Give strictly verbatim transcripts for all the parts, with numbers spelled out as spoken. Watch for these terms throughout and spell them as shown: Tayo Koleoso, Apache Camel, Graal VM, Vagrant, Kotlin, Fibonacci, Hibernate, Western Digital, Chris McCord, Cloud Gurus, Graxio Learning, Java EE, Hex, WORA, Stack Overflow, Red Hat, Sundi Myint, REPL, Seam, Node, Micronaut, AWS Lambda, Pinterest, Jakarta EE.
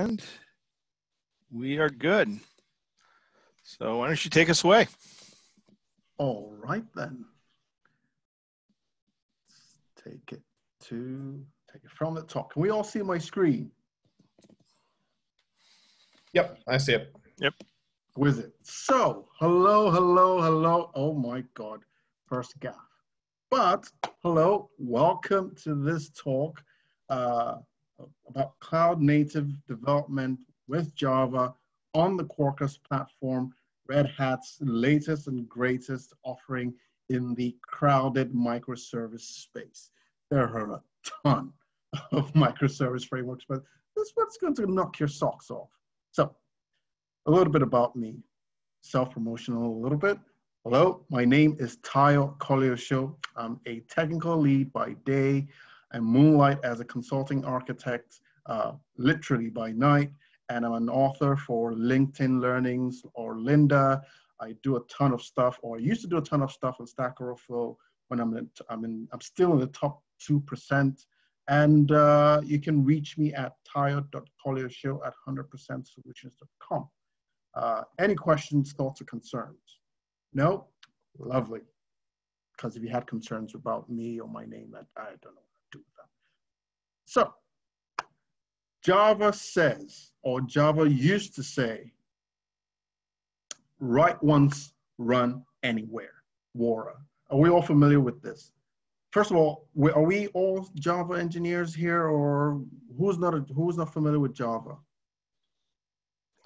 And we are good. So why don't you take us away? All right then. Let's take it to take it from the top. Can we all see my screen? Yep, I see it. Yep. With it. So hello, hello, hello. Oh my God, first gaffe. But hello, welcome to this talk. Uh, about cloud native development with Java on the Quarkus platform, Red Hat's latest and greatest offering in the crowded microservice space. There are a ton of microservice frameworks, but this one's going to knock your socks off. So a little bit about me, self-promotional a little bit. Hello, my name is Tayo Koleoso. I'm a technical lead by day. I moonlight as a consulting architect, uh, literally by night, and I'm an author for LinkedIn Learnings or Lynda. I do a ton of stuff, or I used to do a ton of stuff on Stack Overflow when I'm in, I'm in, I'm still in the top two percent. And uh, you can reach me at tayo dot koleoso at one hundred percent solutions dot com. Uh, any questions, thoughts, or concerns? No? Lovely. Because if you had concerns about me or my name, I, I don't know. So Java says, or Java used to say, write once, run anywhere, W O R A. Are we all familiar with this? First of all, are we all Java engineers here, or who's not, a, who's not familiar with Java?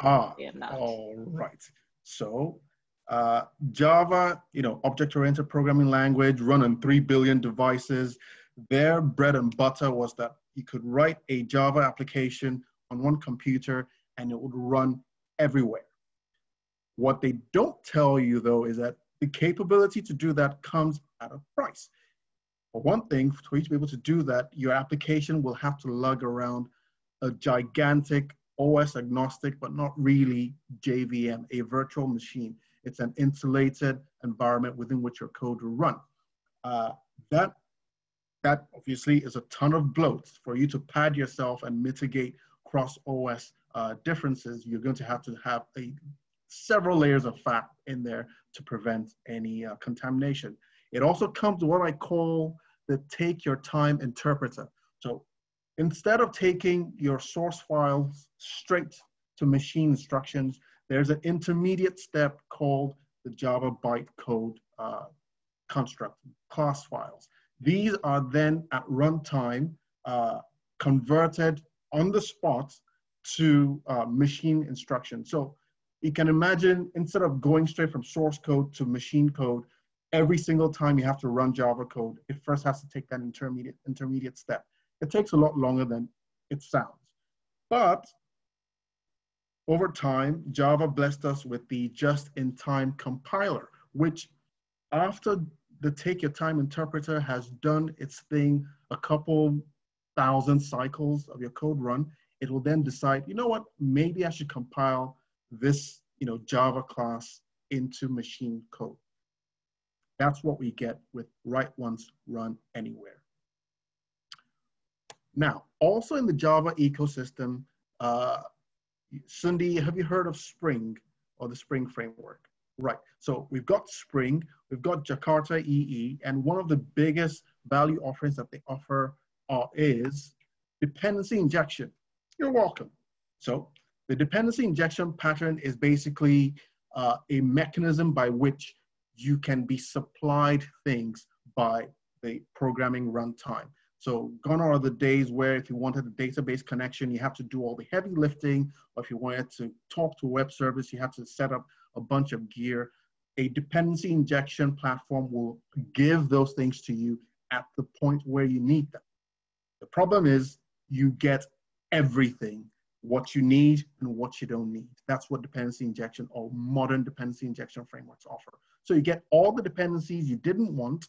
Ah, all right. So uh, Java, you know, object-oriented programming language, run on three billion devices. Their bread and butter was that you could write a Java application on one computer and it would run everywhere. What they don't tell you though is that the capability to do that comes at a price. For one thing, for you to be able to do that, your application will have to lug around a gigantic O S agnostic, but not really J V M, a virtual machine. It's an insulated environment within which your code will run. Uh, that That obviously is a ton of bloat for you to pad yourself and mitigate cross O S uh, differences. You're going to have to have a, several layers of fat in there to prevent any uh, contamination. It also comes with what I call the take your time interpreter. So instead of taking your source files straight to machine instructions, there's an intermediate step called the Java bytecode uh, construct, class files. These are then at runtime uh, converted on the spot to uh, machine instruction. So you can imagine, instead of going straight from source code to machine code, every single time you have to run Java code, it first has to take that intermediate, intermediate step. It takes a lot longer than it sounds. But over time, Java blessed us with the just-in-time compiler, which after the take your time interpreter has done its thing, a couple thousand cycles of your code run, it will then decide, you know what, maybe I should compile this, you know, Java class into machine code. That's what we get with write once, run anywhere. Now, also in the Java ecosystem, uh, Sundi, have you heard of Spring or the Spring Framework? Right, so we've got Spring, we've got Jakarta E E, and one of the biggest value offerings that they offer are, is dependency injection. You're welcome. So the dependency injection pattern is basically uh, a mechanism by which you can be supplied things by the programming runtime. So gone are the days where if you wanted a database connection, you have to do all the heavy lifting, or if you wanted to talk to a web service, you have to set up a bunch of gear. A dependency injection platform will give those things to you at the point where you need them. The problem is you get everything, what you need and what you don't need. That's what dependency injection or modern dependency injection frameworks offer. So you get all the dependencies you didn't want.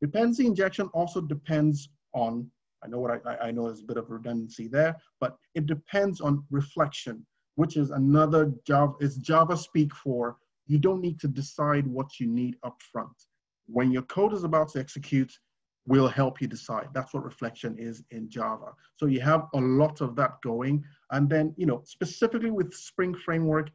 Dependency injection also depends on, I know what I, I know there's a bit of redundancy there, but it depends on reflection, which is another Java, it's Java speak for, you don't need to decide what you need up front. When your code is about to execute, will help you decide. That's what reflection is in Java. So you have a lot of that going. And then, you know, specifically with Spring Framework,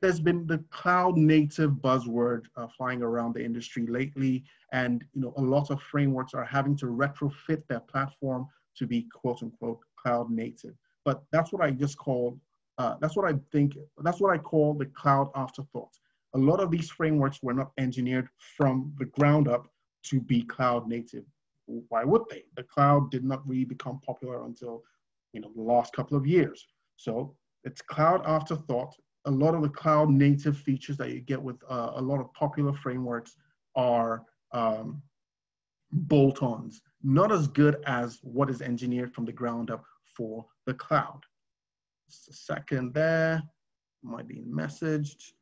there's been the cloud native buzzword uh, flying around the industry lately. And, you know, a lot of frameworks are having to retrofit their platform to be quote unquote cloud native. But that's what I just call, uh, that's what I think, that's what I call the cloud afterthought. A lot of these frameworks were not engineered from the ground up to be cloud native. Why would they? The cloud did not really become popular until, you know, the last couple of years. So it's cloud afterthought. A lot of the cloud native features that you get with uh, a lot of popular frameworks are um, bolt-ons, not as good as what is engineered from the ground up for the cloud. Just a second there, might be messaged.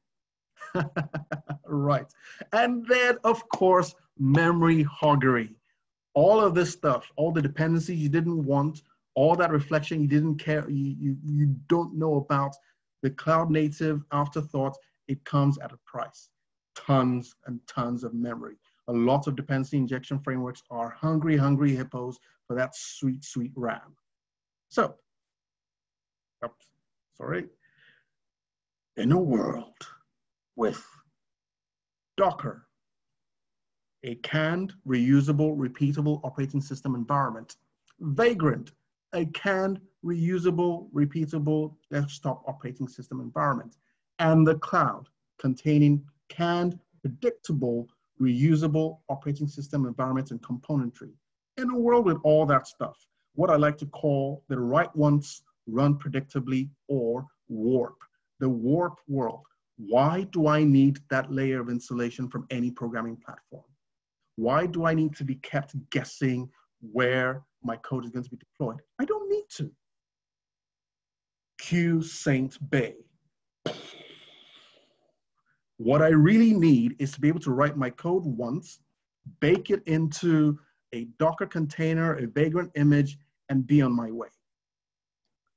Right. And then, of course, memory hoggery. All of this stuff, all the dependencies you didn't want, all that reflection you didn't care, you, you, you don't know about, the cloud native afterthought, it comes at a price. Tons and tons of memory. A lot of dependency injection frameworks are hungry, hungry hippos for that sweet, sweet RAM. So, oops, sorry. In a world with Docker, a canned, reusable, repeatable operating system environment. Vagrant, a canned, reusable, repeatable desktop operating system environment. And the cloud, containing canned, predictable, reusable operating system environments and componentry. In a world with all that stuff, what I like to call the right ones run predictably, or warp, the warp world. Why do I need that layer of insulation from any programming platform? Why do I need to be kept guessing where my code is going to be deployed? I don't need to. Q Saint Bay. What I really need is to be able to write my code once, bake it into a Docker container, a Vagrant image, and be on my way.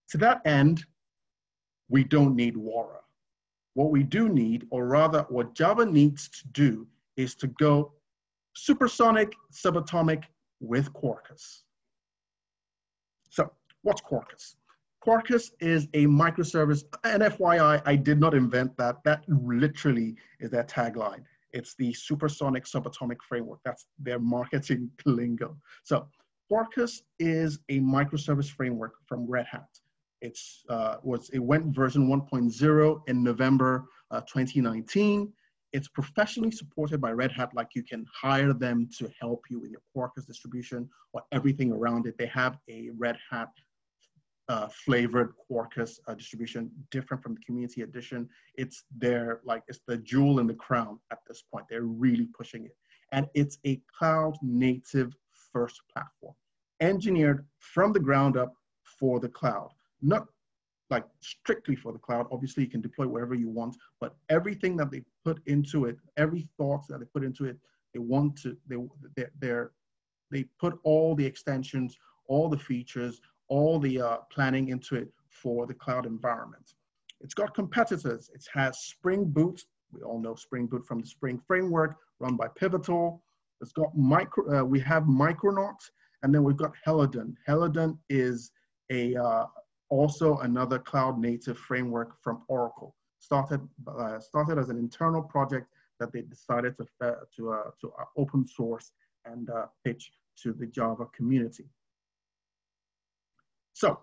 To that end, we don't need WARA. What we do need, or rather what Java needs to do, is to go supersonic, subatomic with Quarkus. So what's Quarkus? Quarkus is a microservice, and F Y I, I did not invent that. That literally is their tagline. It's the supersonic subatomic framework. That's their marketing lingo. So Quarkus is a microservice framework from Red Hat. It's, uh, was, it went version one point oh in November uh, twenty nineteen. It's professionally supported by Red Hat, like you can hire them to help you with your Quarkus distribution or everything around it. They have a Red Hat uh, flavored Quarkus uh, distribution, different from the community edition. It's their, like, it's the jewel in the crown at this point. They're really pushing it. And it's a cloud native first platform, engineered from the ground up for the cloud. Not like strictly for the cloud, obviously you can deploy wherever you want, but everything that they put into it, every thought that they put into it, they want to, they, they're, they're, they put all the extensions, all the features, all the uh, planning into it for the cloud environment. It's got competitors. It has Spring Boot. We all know Spring Boot from the Spring Framework, run by Pivotal. It's got micro, uh, we have Micronaut, and then we've got Helidon. Helidon is a, uh, also another cloud native framework from Oracle. Started, uh, started as an internal project that they decided to, uh, to, uh, to open source and uh, pitch to the Java community. So,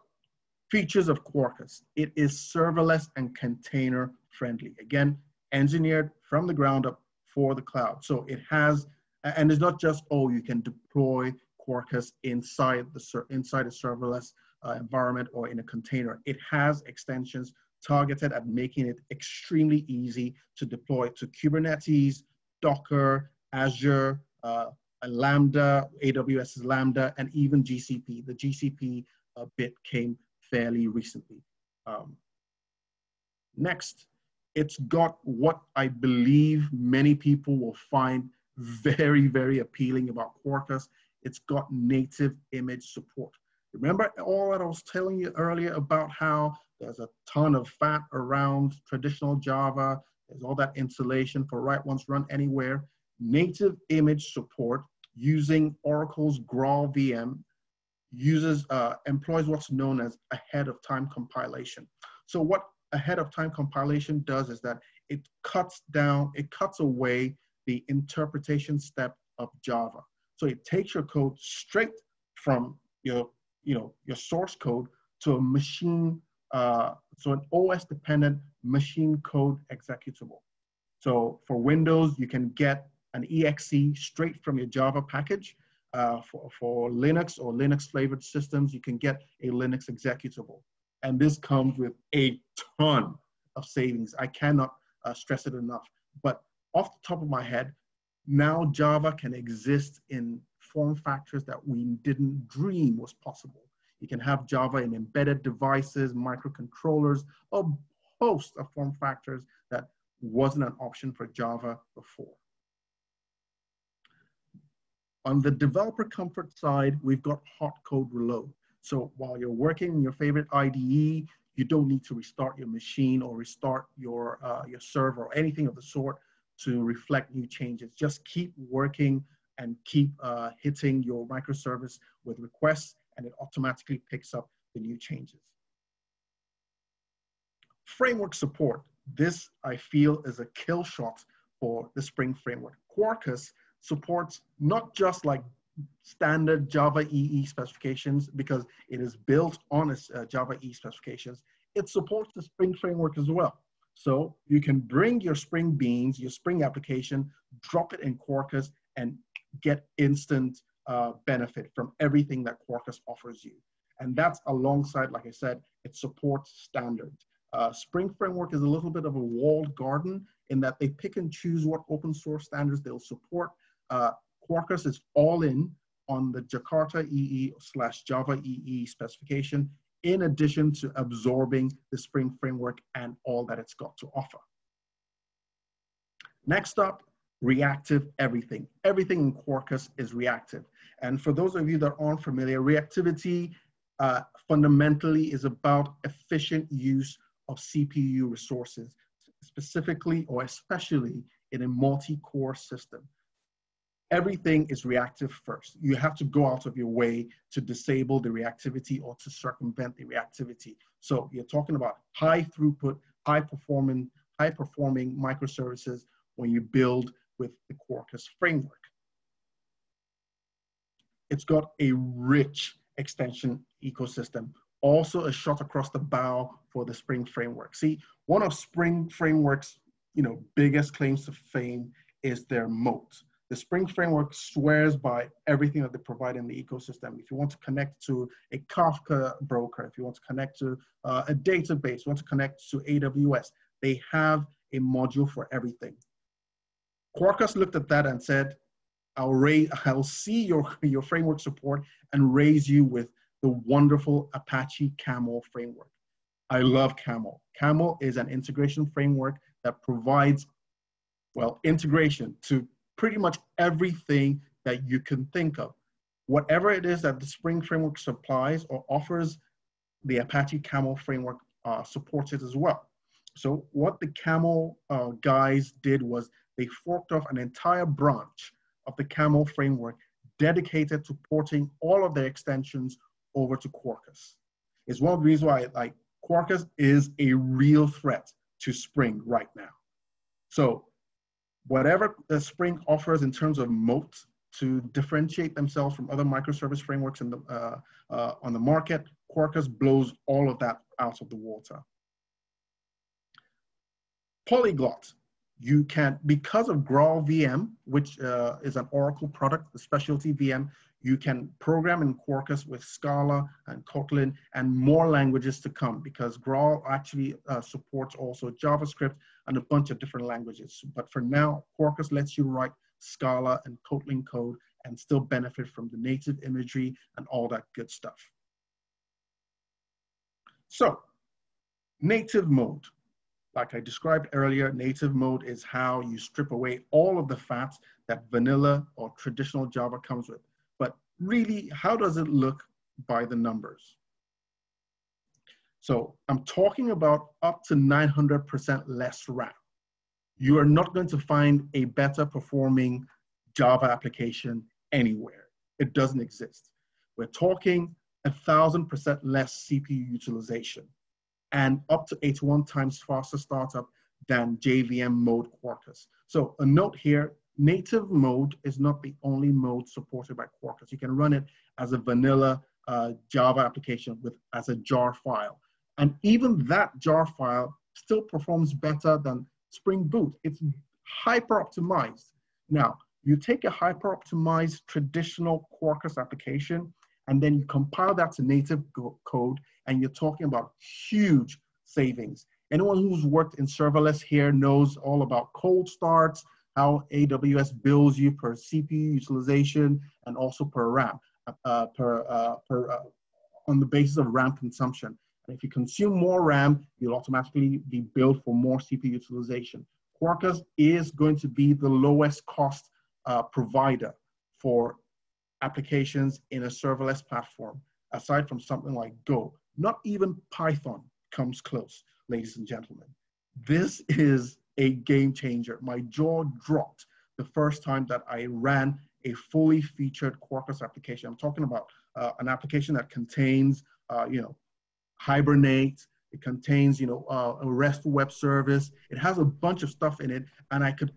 features of Quarkus. It is serverless and container friendly. Again, engineered from the ground up for the cloud. So it has, and it's not just, oh, you can deploy Quarkus inside the, inside a serverless Uh, environment or in a container. It has extensions targeted at making it extremely easy to deploy to Kubernetes, Docker, Azure, uh, Lambda, A W S Lambda, and even G C P. The G C P uh, bit came fairly recently. Um, next, it's got what I believe many people will find very, very appealing about Quarkus. It's got native image support. Remember all that I was telling you earlier about how there's a ton of fat around traditional Java, there's all that insulation for right ones run anywhere. Native image support using Oracle's Graal V M uses, uh, employs what's known as ahead of time compilation. So what ahead of time compilation does is that it cuts down, it cuts away the interpretation step of Java. So it takes your code straight from your, you know, your source code to a machine, uh, so an O S dependent machine code executable. So for Windows, you can get an E X E straight from your Java package. Uh, for, for Linux or Linux flavored systems, you can get a Linux executable. And this comes with a ton of savings. I cannot uh, stress it enough. But off the top of my head, now Java can exist in form factors that we didn't dream was possible. You can have Java in embedded devices, microcontrollers, a host of form factors that wasn't an option for Java before. On the developer comfort side, we've got hot code reload. So while you're working in your favorite I D E, you don't need to restart your machine or restart your, uh, your server or anything of the sort to reflect new changes. Just keep working and keep uh, hitting your microservice with requests, and it automatically picks up the new changes. Framework support. This, I feel, is a kill shot for the Spring Framework. Quarkus supports not just like standard Java E E specifications, because it is built on a, uh, Java E E specifications. It supports the Spring Framework as well. So you can bring your Spring beans, your Spring application, drop it in Quarkus, and get instant uh, benefit from everything that Quarkus offers you. And that's alongside, like I said, it supports standards. Uh, Spring Framework is a little bit of a walled garden in that they pick and choose what open source standards they'll support. Uh, Quarkus is all in on the Jakarta E E slash Java E E specification, in addition to absorbing the Spring Framework and all that it's got to offer. Next up, reactive everything. Everything in Quarkus is reactive. And for those of you that aren't familiar, reactivity uh, fundamentally is about efficient use of C P U resources, specifically or especially in a multi-core system. Everything is reactive first. You have to go out of your way to disable the reactivity or to circumvent the reactivity. So you're talking about high throughput, high performing, high performing microservices when you build with the Quarkus framework. It's got a rich extension ecosystem. Also a shot across the bow for the Spring Framework. See, one of Spring Framework's, you know, biggest claims to fame is their moat. The Spring Framework swears by everything that they provide in the ecosystem. If you want to connect to a Kafka broker, if you want to connect to uh, a database, you want to connect to A W S, they have a module for everything. Quarkus looked at that and said, I'll, raise, I'll see your, your framework support and raise you with the wonderful Apache Camel framework. I love Camel. Camel is an integration framework that provides, well, integration to pretty much everything that you can think of. Whatever it is that the Spring Framework supplies or offers, the Apache Camel framework uh, supports it as well. So what the Camel uh, guys did was they forked off an entire branch of the Camel framework dedicated to porting all of their extensions over to Quarkus. It's one of the reasons why, like, Quarkus is a real threat to Spring right now. So whatever the Spring offers in terms of moat to differentiate themselves from other microservice frameworks in the, uh, uh, on the market, Quarkus blows all of that out of the water. Polyglot. You can, because of Graal V M, which uh, is an Oracle product, the specialty V M, you can program in Quarkus with Scala and Kotlin and more languages to come, because Graal actually uh, supports also JavaScript and a bunch of different languages. But for now, Quarkus lets you write Scala and Kotlin code and still benefit from the native imagery and all that good stuff. So, native mode. Like I described earlier, native mode is how you strip away all of the fats that vanilla or traditional Java comes with. But really, how does it look by the numbers? So I'm talking about up to nine hundred percent less RAM. You are not going to find a better performing Java application anywhere. It doesn't exist. We're talking a thousand percent less C P U utilization and up to eighty-one times faster startup than J V M mode Quarkus. So a note here, native mode is not the only mode supported by Quarkus. You can run it as a vanilla uh, Java application with as a jar file. And even that jar file still performs better than Spring Boot. It's hyper-optimized. Now, you take a hyper-optimized traditional Quarkus application, and then you compile that to native code, and you're talking about huge savings. Anyone who's worked in serverless here knows all about cold starts, how A W S bills you per C P U utilization, and also per RAM, uh, per, uh, per, uh, on the basis of RAM consumption. And if you consume more RAM, you'll automatically be billed for more C P U utilization. Quarkus is going to be the lowest cost uh, provider for applications in a serverless platform, aside from something like Go. Not even Python comes close, ladies and gentlemen. This is a game changer. My jaw dropped the first time that I ran a fully featured Quarkus application. I'm talking about uh, an application that contains, uh, you know, Hibernate, it contains, you know, uh, a REST web service. It has a bunch of stuff in it, and I could,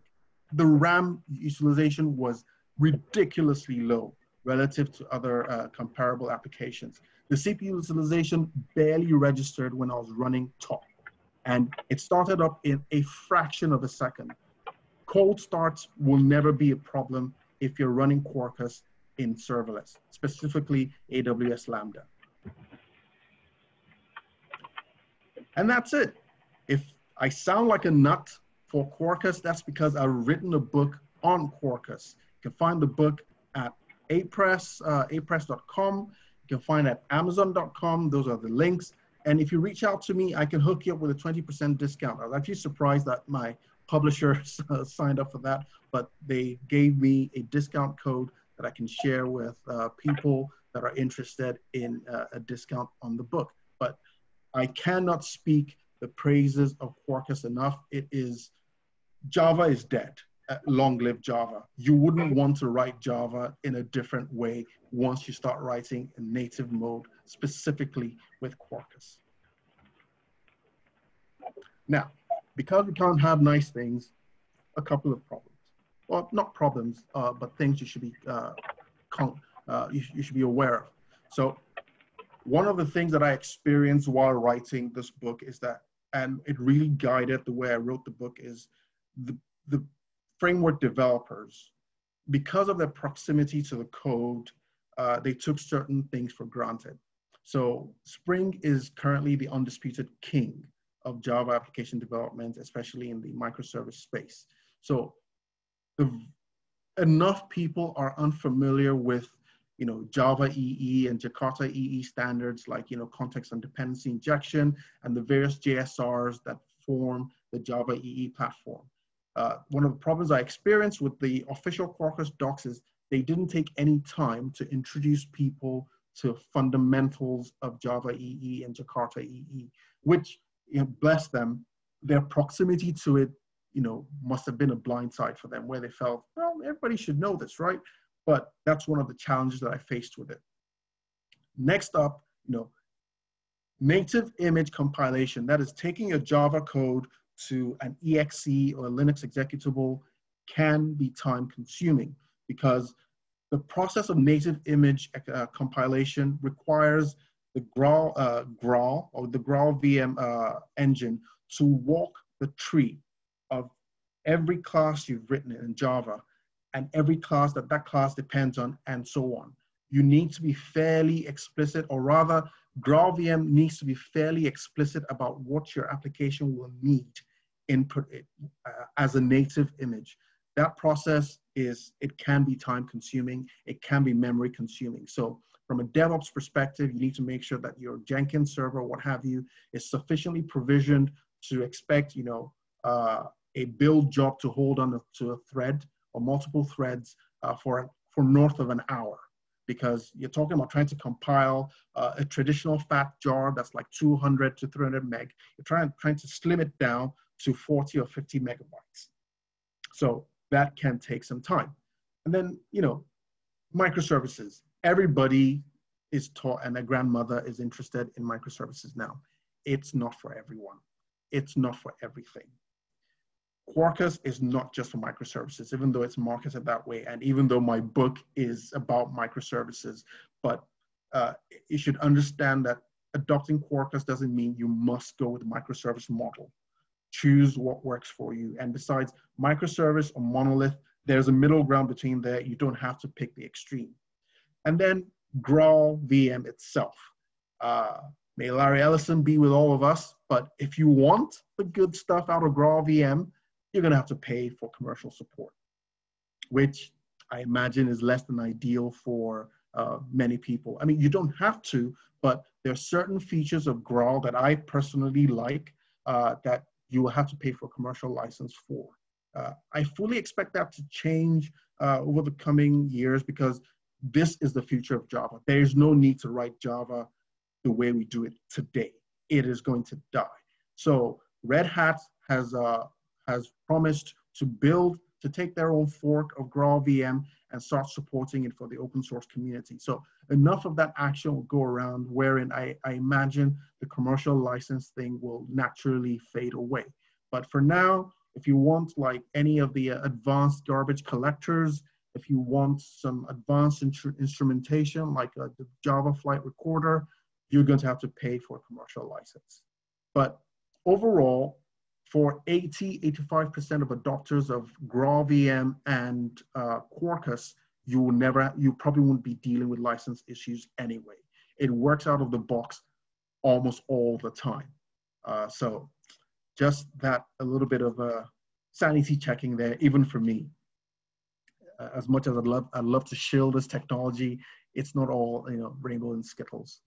the RAM utilization was ridiculously low relative to other uh, comparable applications. The C P U utilization barely registered when I was running top, and it started up in a fraction of a second. Cold starts will never be a problem if you're running Quarkus in serverless, specifically A W S Lambda. And that's it. If I sound like a nut for Quarkus, that's because I've written a book on Quarkus. You can find the book at A Press, uh, A Press dot com. You can find it at Amazon dot com. Those are the links. And if you reach out to me, I can hook you up with a twenty percent discount. I was actually surprised that my publisher uh, signed up for that, but they gave me a discount code that I can share with uh, people that are interested in uh, a discount on the book. But I cannot speak the praises of Quarkus enough. It is, Java is dead. Uh, long live Java. You wouldn't want to write Java in a different way once you start writing in native mode, specifically with Quarkus. Now, because we can't have nice things, a couple of problems. Well, not problems, uh, but things you should be uh, con uh, you, you should be aware of. So, one of the things that I experienced while writing this book is that, and it really guided the way I wrote the book, is the, the framework developers, because of their proximity to the code, uh, they took certain things for granted. So Spring is currently the undisputed king of Java application development, especially in the microservice space. So the, enough people are unfamiliar with you know, Java E E and Jakarta E E standards like, you know, context and dependency injection and the various J S Rs that form the Java E E platform. Uh, one of the problems I experienced with the official Quarkus docs is they didn't take any time to introduce people to fundamentals of Java E E and Jakarta E E, which, you know, bless them, their proximity to it, you know, must have been a blindside for them where they felt, well, everybody should know this, right? But that's one of the challenges that I faced with it. Next up, you know, native image compilation. That is taking your Java code to an E X E or a Linux executable can be time consuming because the process of native image uh, compilation requires the Graal, uh, Graal or the Graal V M uh, engine to walk the tree of every class you've written in Java and every class that that class depends on, and so on. You need to be fairly explicit, or rather, Graal V M needs to be fairly explicit about what your application will need input uh, as a native image. That process is, it can be time consuming, it can be memory consuming. So from a DevOps perspective, you need to make sure that your Jenkins server, what have you, is sufficiently provisioned to expect, you know, uh, a build job to hold on to a thread or multiple threads uh, for, for north of an hour, because you're talking about trying to compile uh, a traditional fat jar that's like two hundred to three hundred meg. You're trying, trying to slim it down to forty or fifty megabytes. So that can take some time. And then, you know, microservices. Everybody is taught, and a grandmother is interested in microservices now. It's not for everyone. It's not for everything. Quarkus is not just for microservices, even though it's marketed that way, and even though my book is about microservices, but uh, you should understand that adopting Quarkus doesn't mean you must go with the microservice model. Choose what works for you. And besides microservice or monolith, there's a middle ground between there. You don't have to pick the extreme. And then Graal V M itself. Uh, may Larry Ellison be with all of us, but if you want the good stuff out of Graal V M, you're gonna have to pay for commercial support, which I imagine is less than ideal for uh, many people. I mean, you don't have to, but there are certain features of Graal that I personally like uh, that you will have to pay for a commercial license for. Uh, I fully expect that to change uh, over the coming years, because this is the future of Java. There is no need to write Java the way we do it today. It is going to die. So Red Hat has uh, has promised to build, to take their own fork of Graal V M and start supporting it for the open source community. So enough of that action will go around, wherein I, I imagine the commercial license thing will naturally fade away. But for now, if you want like any of the advanced garbage collectors, if you want some advanced instrumentation like a Java flight recorder, you're going to have to pay for a commercial license. But overall, for eighty, eighty-five percent of adopters of Graal V M and uh, Quarkus, you will never, you probably won't be dealing with license issues anyway. It works out of the box almost all the time. Uh, so just that, a little bit of uh, sanity checking there, even for me. Uh, as much as I'd love, I'd love to shield this technology, it's not all, you know, rainbow and Skittles.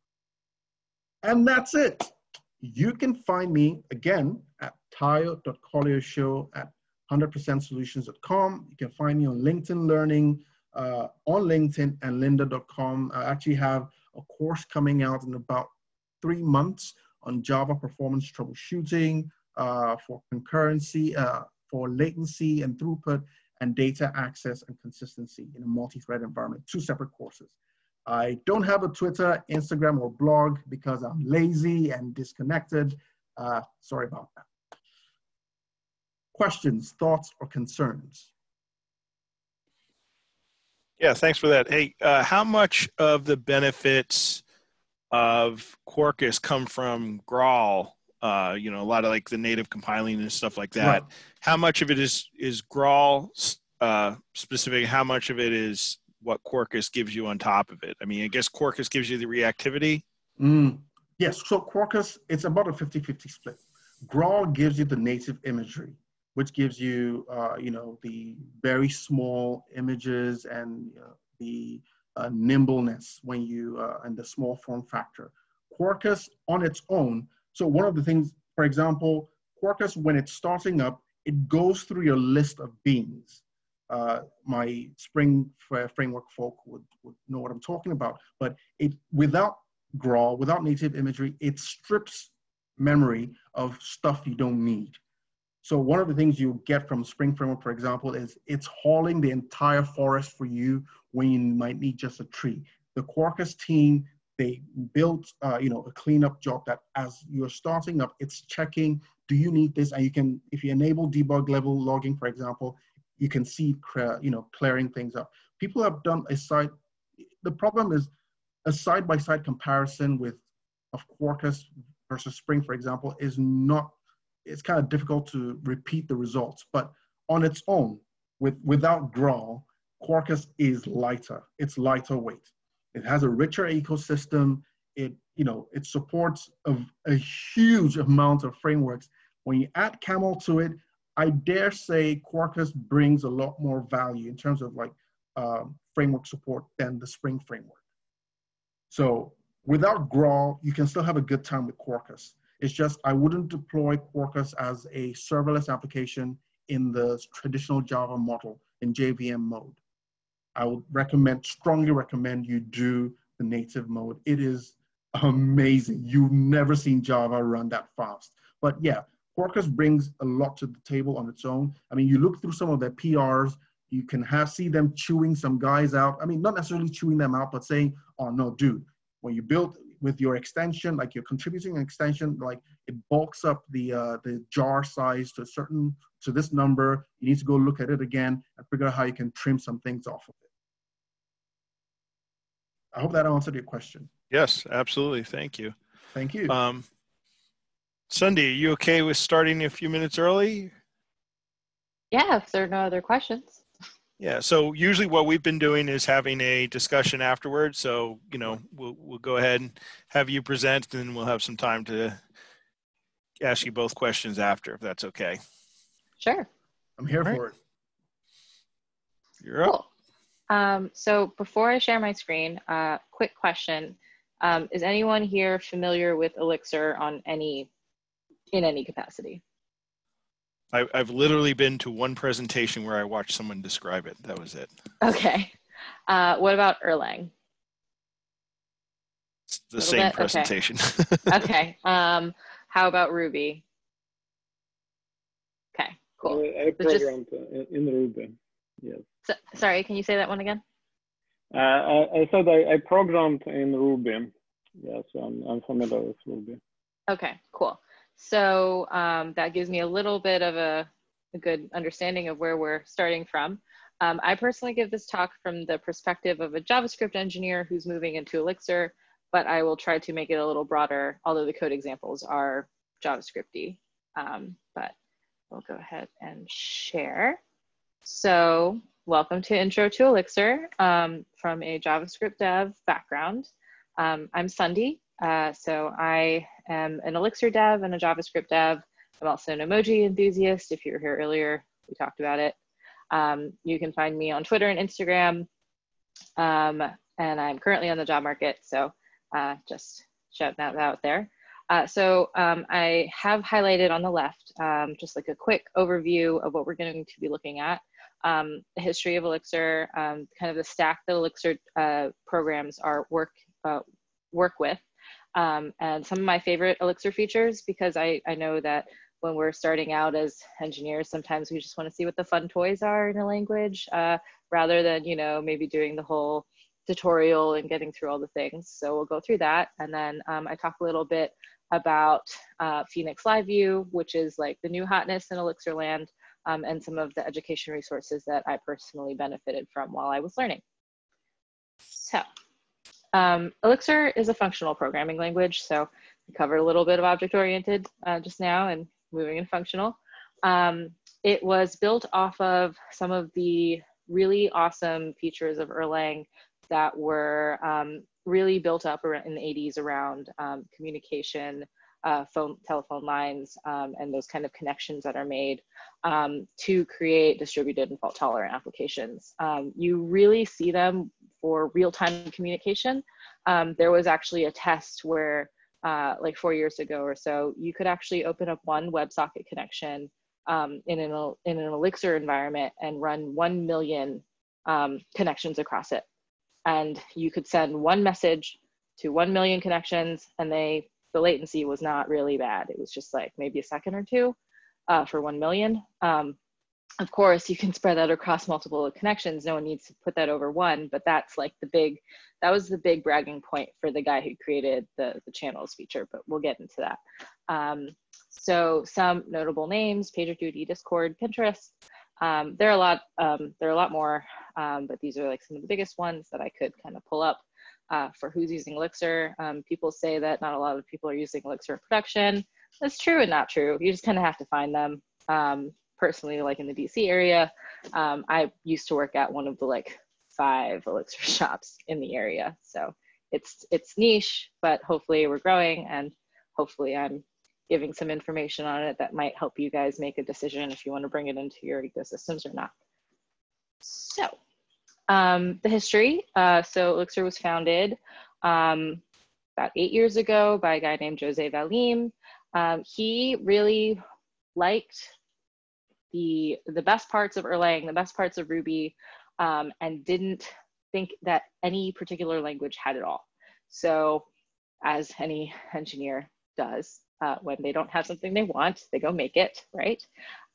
And that's it. You can find me again at tayo dot koleoso at one hundred percent solutions dot com. You can find me on LinkedIn Learning, uh, on LinkedIn, and lynda dot com. I actually have a course coming out in about three months on Java performance troubleshooting uh, for concurrency, uh, for latency and throughput, and data access and consistency in a multi-thread environment, two separate courses. I don't have a Twitter, Instagram, or blog because I'm lazy and disconnected. Uh, sorry about that. Questions, thoughts, or concerns? Yeah, thanks for that. Hey, uh, how much of the benefits of Quarkus come from Graal? Uh, you know, a lot of like the native compiling and stuff like that. Right. How much of it is, is Graal uh, specific? How much of it is what Quarkus gives you on top of it? I mean, I guess Quarkus gives you the reactivity. Mm, yes, so Quarkus, it's about a fifty fifty split. Graal gives you the native imagery, which gives you, uh, you know, the very small images and uh, the uh, nimbleness when you, uh, and the small form factor. Quarkus on its own, so one of the things, for example, Quarkus, when it's starting up, it goes through your list of beans. Uh, my Spring Framework folk would, would know what I'm talking about, but it, without Graal, without native imagery, it strips memory of stuff you don't need. So one of the things you get from Spring Framework, for example, is it's hauling the entire forest for you when you might need just a tree. The Quarkus team, they built uh, you know, a cleanup job that as you're starting up, it's checking, do you need this? And you can, if you enable debug level logging, for example, you can see, you know, clearing things up. People have done a side, the problem is a side-by-side comparison with, of Quarkus versus Spring, for example, is not, it's kind of difficult to repeat the results, but on its own, with, without Graal, Quarkus is lighter, it's lighter weight. It has a richer ecosystem, it, you know, it supports a, a huge amount of frameworks. When you add Camel to it, I dare say Quarkus brings a lot more value in terms of like uh, framework support than the Spring Framework. So without Graal, you can still have a good time with Quarkus. It's just, I wouldn't deploy Quarkus as a serverless application in the traditional Java model in J V M mode. I would recommend, strongly recommend you do the native mode. It is amazing. You've never seen Java run that fast, but yeah, Quarkus brings a lot to the table on its own. I mean, you look through some of their P Rs, You can have see them chewing some guys out. I mean, not necessarily chewing them out, but saying, oh no, dude, when you build with your extension, like you're contributing an extension, like it bulks up the uh, the jar size to a certain, to this number. You need to go look at it again and figure out how you can trim some things off of it. I hope that answered your question. Yes, absolutely. Thank you. Thank you. Um, Sundhi, are you okay with starting a few minutes early? Yeah, if there are no other questions. Yeah, so usually what we've been doing is having a discussion afterwards. So, you know, we'll, we'll go ahead and have you present, and we'll have some time to ask you both questions after, if that's okay. Sure. I'm here All for right. it. You're cool. up. Um, so before I share my screen, uh, quick question. Um, is anyone here familiar with Elixir on any, in any capacity? I, I've literally been to one presentation where I watched someone describe it. That was it. Okay. Uh, what about Erlang? It's the same bit? presentation. Okay. okay. Um, how about Ruby? Okay, cool. Uh, I so programmed just, in Ruby, yes. So, sorry, can you say that one again? Uh, I, I said I, I programmed in Ruby. Yes, I'm, I'm familiar with Ruby. Okay, cool. So um, that gives me a little bit of a, a good understanding of where we're starting from. Um, I personally give this talk from the perspective of a JavaScript engineer who's moving into Elixir, but I will try to make it a little broader, although the code examples are JavaScript-y. Um, but we'll go ahead and share. So welcome to Intro to Elixir um, from a JavaScript dev background. Um, I'm Sundhi. Uh, so I am an Elixir dev and a JavaScript dev. I'm also an emoji enthusiast. If you were here earlier, we talked about it. Um, you can find me on Twitter and Instagram. Um, and I'm currently on the job market. So uh, just shouting that out there. Uh, so um, I have highlighted on the left, um, just like a quick overview of what we're going to be looking at. Um, the history of Elixir, um, kind of the stack that Elixir uh, programs are work, uh, work with. Um, and some of my favorite Elixir features, because I, I know that when we're starting out as engineers, sometimes we just want to see what the fun toys are in a language, uh, rather than, you know, maybe doing the whole tutorial and getting through all the things. So we'll go through that. And then um, I talk a little bit about uh, Phoenix Live View, which is like the new hotness in Elixir land, um, and some of the education resources that I personally benefited from while I was learning. So. Um, Elixir is a functional programming language, so we covered a little bit of object-oriented uh, just now and moving in functional. Um, it was built off of some of the really awesome features of Erlang that were um, really built up in the eighties around um, communication, uh, phone, telephone lines, um, and those kind of connections that are made um, to create distributed and fault-tolerant applications. Um, you really see them for real-time communication. Um, there was actually a test where, uh, like four years ago or so, you could actually open up one WebSocket connection um, in, an, in an Elixir environment and run one million um, connections across it. And you could send one message to one million connections, and they the latency was not really bad. It was just like maybe a second or two uh, for one million. Um, Of course, you can spread that across multiple connections. No one needs to put that over one, but that's like the big, that was the big bragging point for the guy who created the, the channels feature, but we'll get into that. Um, so some notable names, PagerDuty, Discord, Pinterest. Um, there are a lot, um, there are a lot more, um, but these are like some of the biggest ones that I could kind of pull up uh, for who's using Elixir. Um, people say that not a lot of people are using Elixir in production. That's true and not true. You just kind of have to find them. Um, Personally, like in the D C area, um, I used to work at one of the like five Elixir shops in the area. So it's it's niche, but hopefully we're growing, and hopefully I'm giving some information on it that might help you guys make a decision if you want to bring it into your ecosystems or not. So um, the history. Uh, so Elixir was founded um, about eight years ago by a guy named Jose Valim. Um, he really liked The, the best parts of Erlang, the best parts of Ruby, um, and didn't think that any particular language had it all. So as any engineer does, Uh, when they don't have something they want, they go make it, right?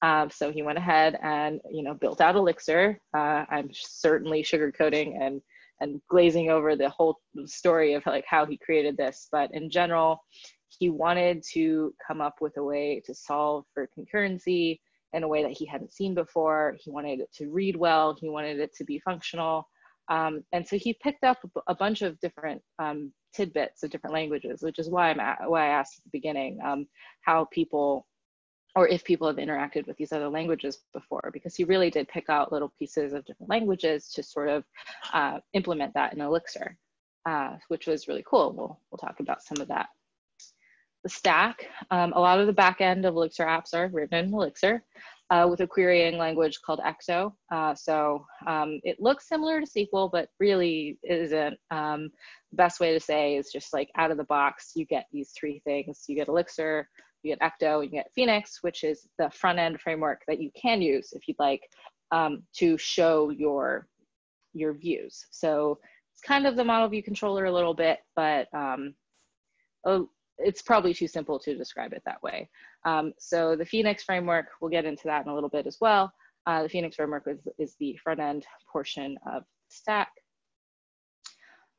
Um, so he went ahead and, you know, built out Elixir. Uh, I'm certainly sugarcoating and and glazing over the whole story of like how he created this, but in general, he wanted to come up with a way to solve for concurrency in a way that he hadn't seen before. He wanted it to read well. He wanted it to be functional. Um, and so he picked up a bunch of different um, tidbits of different languages, which is why, I'm a why I asked at the beginning um, how people, or if people have interacted with these other languages before, because he really did pick out little pieces of different languages to sort of uh, implement that in Elixir, uh, which was really cool. We'll, we'll talk about some of that. The stack, um, a lot of the back end of Elixir apps are written in Elixir uh, with a querying language called Ecto. Uh, so um, it looks similar to S Q L, but really isn't. Um, the best way to say is just like out of the box, you get these three things. You get Elixir, you get Ecto, you get Phoenix, which is the front end framework that you can use if you'd like um, to show your, your views. So it's kind of the model view controller a little bit, but um, a, it's probably too simple to describe it that way. Um, so the Phoenix framework, we'll get into that in a little bit as well. Uh, the Phoenix framework is, is the front end portion of the stack.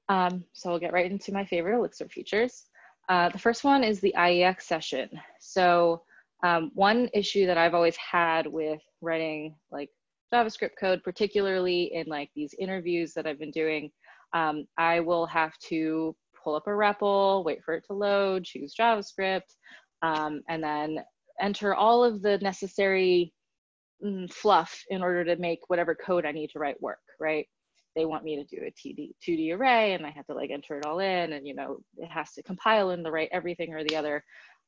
Um, so we'll get right into my favorite Elixir features. Uh, the first one is the I E X session. So um, one issue that I've always had with writing like JavaScript code, particularly in like these interviews that I've been doing, um, I will have to pull up a REPL, wait for it to load, choose JavaScript, um, and then enter all of the necessary mm, fluff in order to make whatever code I need to write work, right? They want me to do a two D array, and I have to like enter it all in, and you know, it has to compile in the right everything or the other.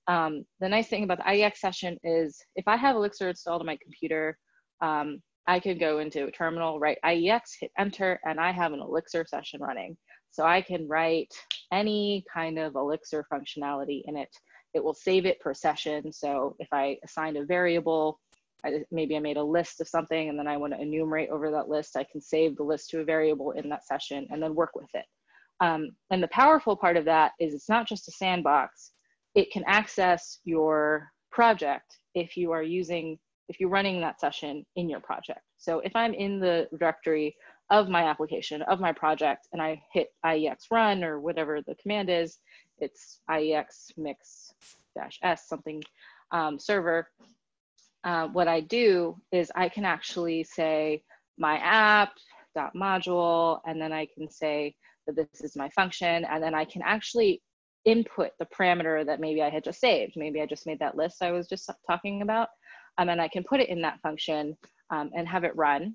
Um, the nice thing about the I E X session is if I have Elixir installed on my computer, um, I can go into a terminal, write I E X, hit enter, and I have an Elixir session running. So I can write any kind of Elixir functionality in it. It will save it per session. So if I assign a variable, I, maybe I made a list of something and then I want to enumerate over that list, I can save the list to a variable in that session and then work with it. Um, and the powerful part of that is it's not just a sandbox. It can access your project if you are using, if you're running that session in your project. So if I'm in the directory of my application, of my project, and I hit I E X run or whatever the command is, it's I E X mix dash S something um, server. Uh, what I do is I can actually say my app dot module, and then I can say that this is my function, and then I can actually input the parameter that maybe I had just saved. Maybe I just made that list I was just talking about, um, and I can put it in that function um, and have it run.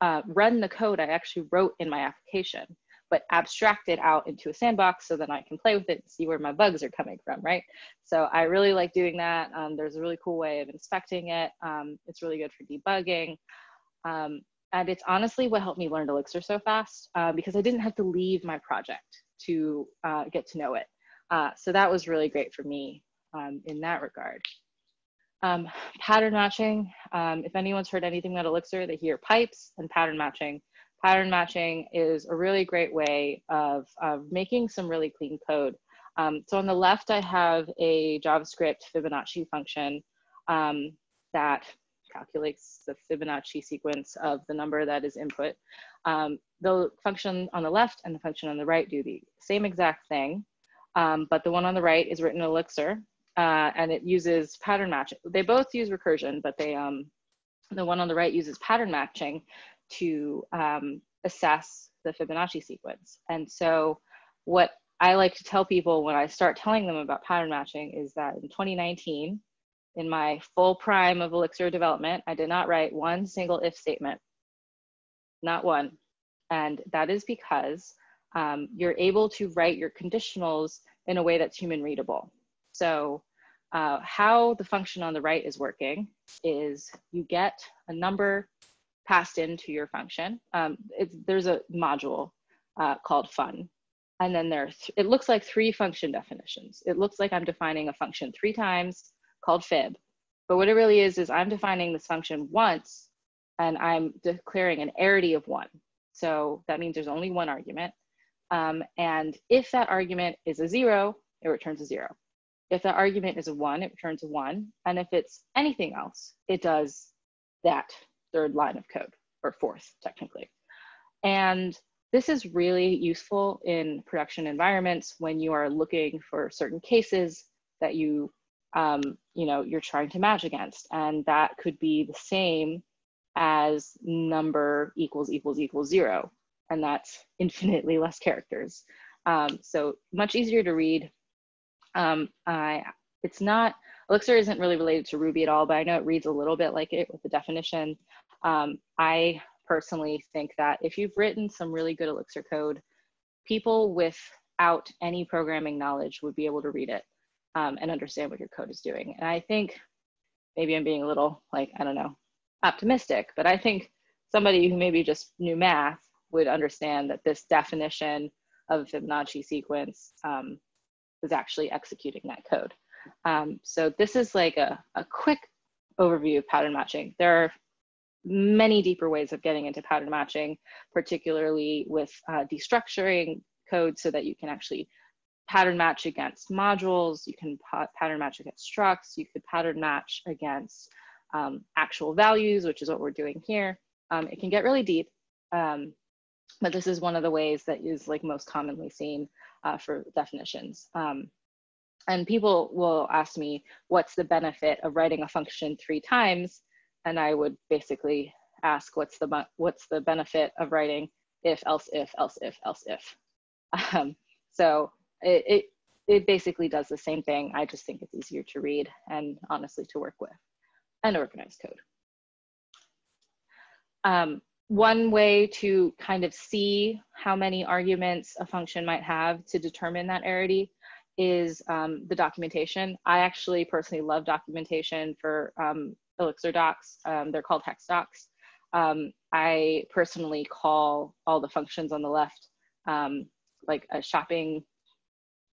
Uh, run the code I actually wrote in my application, but abstract it out into a sandbox so that I can play with it and see where my bugs are coming from, right? So I really like doing that. Um, there's a really cool way of inspecting it. Um, it's really good for debugging. Um, and it's honestly what helped me learn Elixir so fast uh, because I didn't have to leave my project to uh, get to know it. Uh, so that was really great for me um, in that regard. Um, pattern matching, um, if anyone's heard anything about Elixir, they hear pipes and pattern matching. Pattern matching is a really great way of, of making some really clean code. Um, so on the left, I have a JavaScript Fibonacci function um, that calculates the Fibonacci sequence of the number that is input. Um, the function on the left and the function on the right do the same exact thing, um, but the one on the right is written in Elixir. Uh, and it uses pattern matching. They both use recursion, but they, um, the one on the right uses pattern matching to um, assess the Fibonacci sequence. And so what I like to tell people when I start telling them about pattern matching is that in twenty nineteen, in my full prime of Elixir development, I did not write one single if statement, not one. And that is because um, you're able to write your conditionals in a way that's human readable. So uh, how the function on the right is working is you get a number passed into your function. Um, it's, there's a module uh, called fun. And then there, th it looks like three function definitions. It looks like I'm defining a function three times called fib. But what it really is, is I'm defining this function once and I'm declaring an arity of one. So that means there's only one argument. Um, and if that argument is a zero, it returns a zero. If the argument is a one, it returns a one. And if it's anything else, it does that third line of code, or fourth technically. And this is really useful in production environments when you are looking for certain cases that you, um, you know, you're trying to match against. And that could be the same as number equals equals equals zero. And that's infinitely less characters. Um, so much easier to read. Um, I, it's not, Elixir isn't really related to Ruby at all, but I know it reads a little bit like it with the definition. Um, I personally think that if you've written some really good Elixir code, people without any programming knowledge would be able to read it um, and understand what your code is doing. And I think, maybe I'm being a little, like, I don't know, optimistic, but I think somebody who maybe just knew math would understand that this definition of a Fibonacci sequence um, is actually executing that code. Um, so this is like a, a quick overview of pattern matching. There are many deeper ways of getting into pattern matching, particularly with uh, destructuring code so that you can actually pattern match against modules, you can pa pattern match against structs, you could pattern match against um, actual values, which is what we're doing here. Um, it can get really deep, um, but this is one of the ways that is like most commonly seen uh, for definitions. Um, and people will ask me, what's the benefit of writing a function three times? And I would basically ask, what's the, what's the benefit of writing if, else, if, else, if, else, if. Um, so it, it, it basically does the same thing. I just think it's easier to read and honestly to work with and organize code. Um, one way to kind of see how many arguments a function might have to determine that arity is um, the documentation. I actually personally love documentation for um, Elixir docs. Um, they're called hex docs. Um, I personally call all the functions on the left um, like a shopping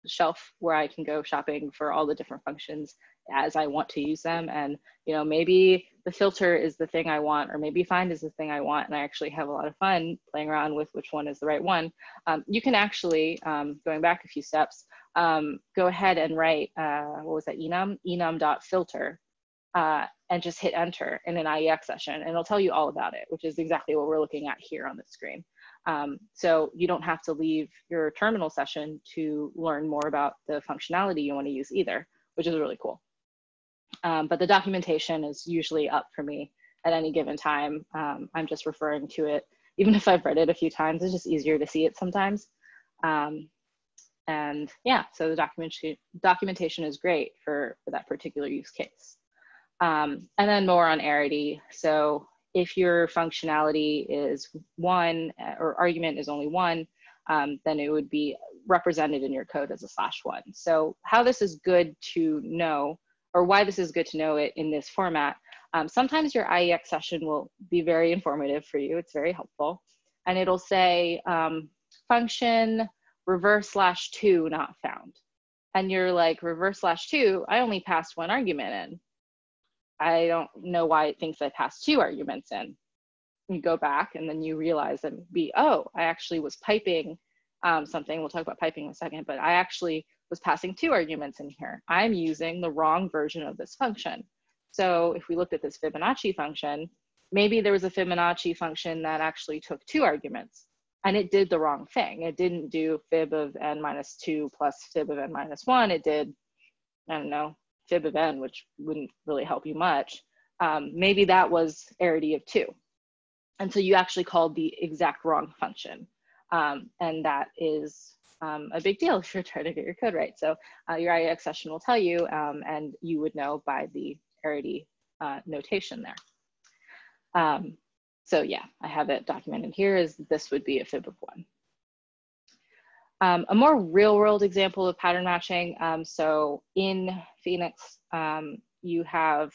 shelf where I can go shopping for all the different functions as I want to use them. And, you know, maybe the filter is the thing I want, or maybe find is the thing I want. And I actually have a lot of fun playing around with which one is the right one. Um, you can actually, um, going back a few steps, um, go ahead and write, uh, what was that, enum? enum.filter. Uh, and just hit enter in an I E X session, and it'll tell you all about it, which is exactly what we're looking at here on the screen. Um, so you don't have to leave your terminal session to learn more about the functionality you want to use either, which is really cool. Um, but the documentation is usually up for me at any given time. Um, I'm just referring to it. Even if I've read it a few times, it's just easier to see it sometimes. Um, and yeah, so the documentation documentation is great for, for that particular use case. Um, and then more on arity. So if your functionality is one or argument is only one, um, then it would be represented in your code as a slash one. So how this is good to know, or why this is good to know it in this format, um, sometimes your I E X session will be very informative for you. It's very helpful. And it'll say um, function reverse slash two not found. And you're like, reverse slash two, I only passed one argument in. I don't know why it thinks I passed two arguments in. You go back and then you realize that be, oh, I actually was piping um, something. We'll talk about piping in a second, but I actually was passing two arguments in here. I'm using the wrong version of this function. So if we looked at this Fibonacci function, maybe there was a Fibonacci function that actually took two arguments and it did the wrong thing. It didn't do fib of n minus two plus fib of n minus one. It did, I don't know, fib of n, which wouldn't really help you much. Um, maybe that was arity of two. And so you actually called the exact wrong function. Um, and that is um, a big deal if you're trying to get your code right. So uh, your I E X session will tell you, um, and you would know by the arity uh, notation there. Um, so yeah, I have it documented here as this would be a fib of one. Um, a more real-world example of pattern matching. Um, so in Phoenix, um, you have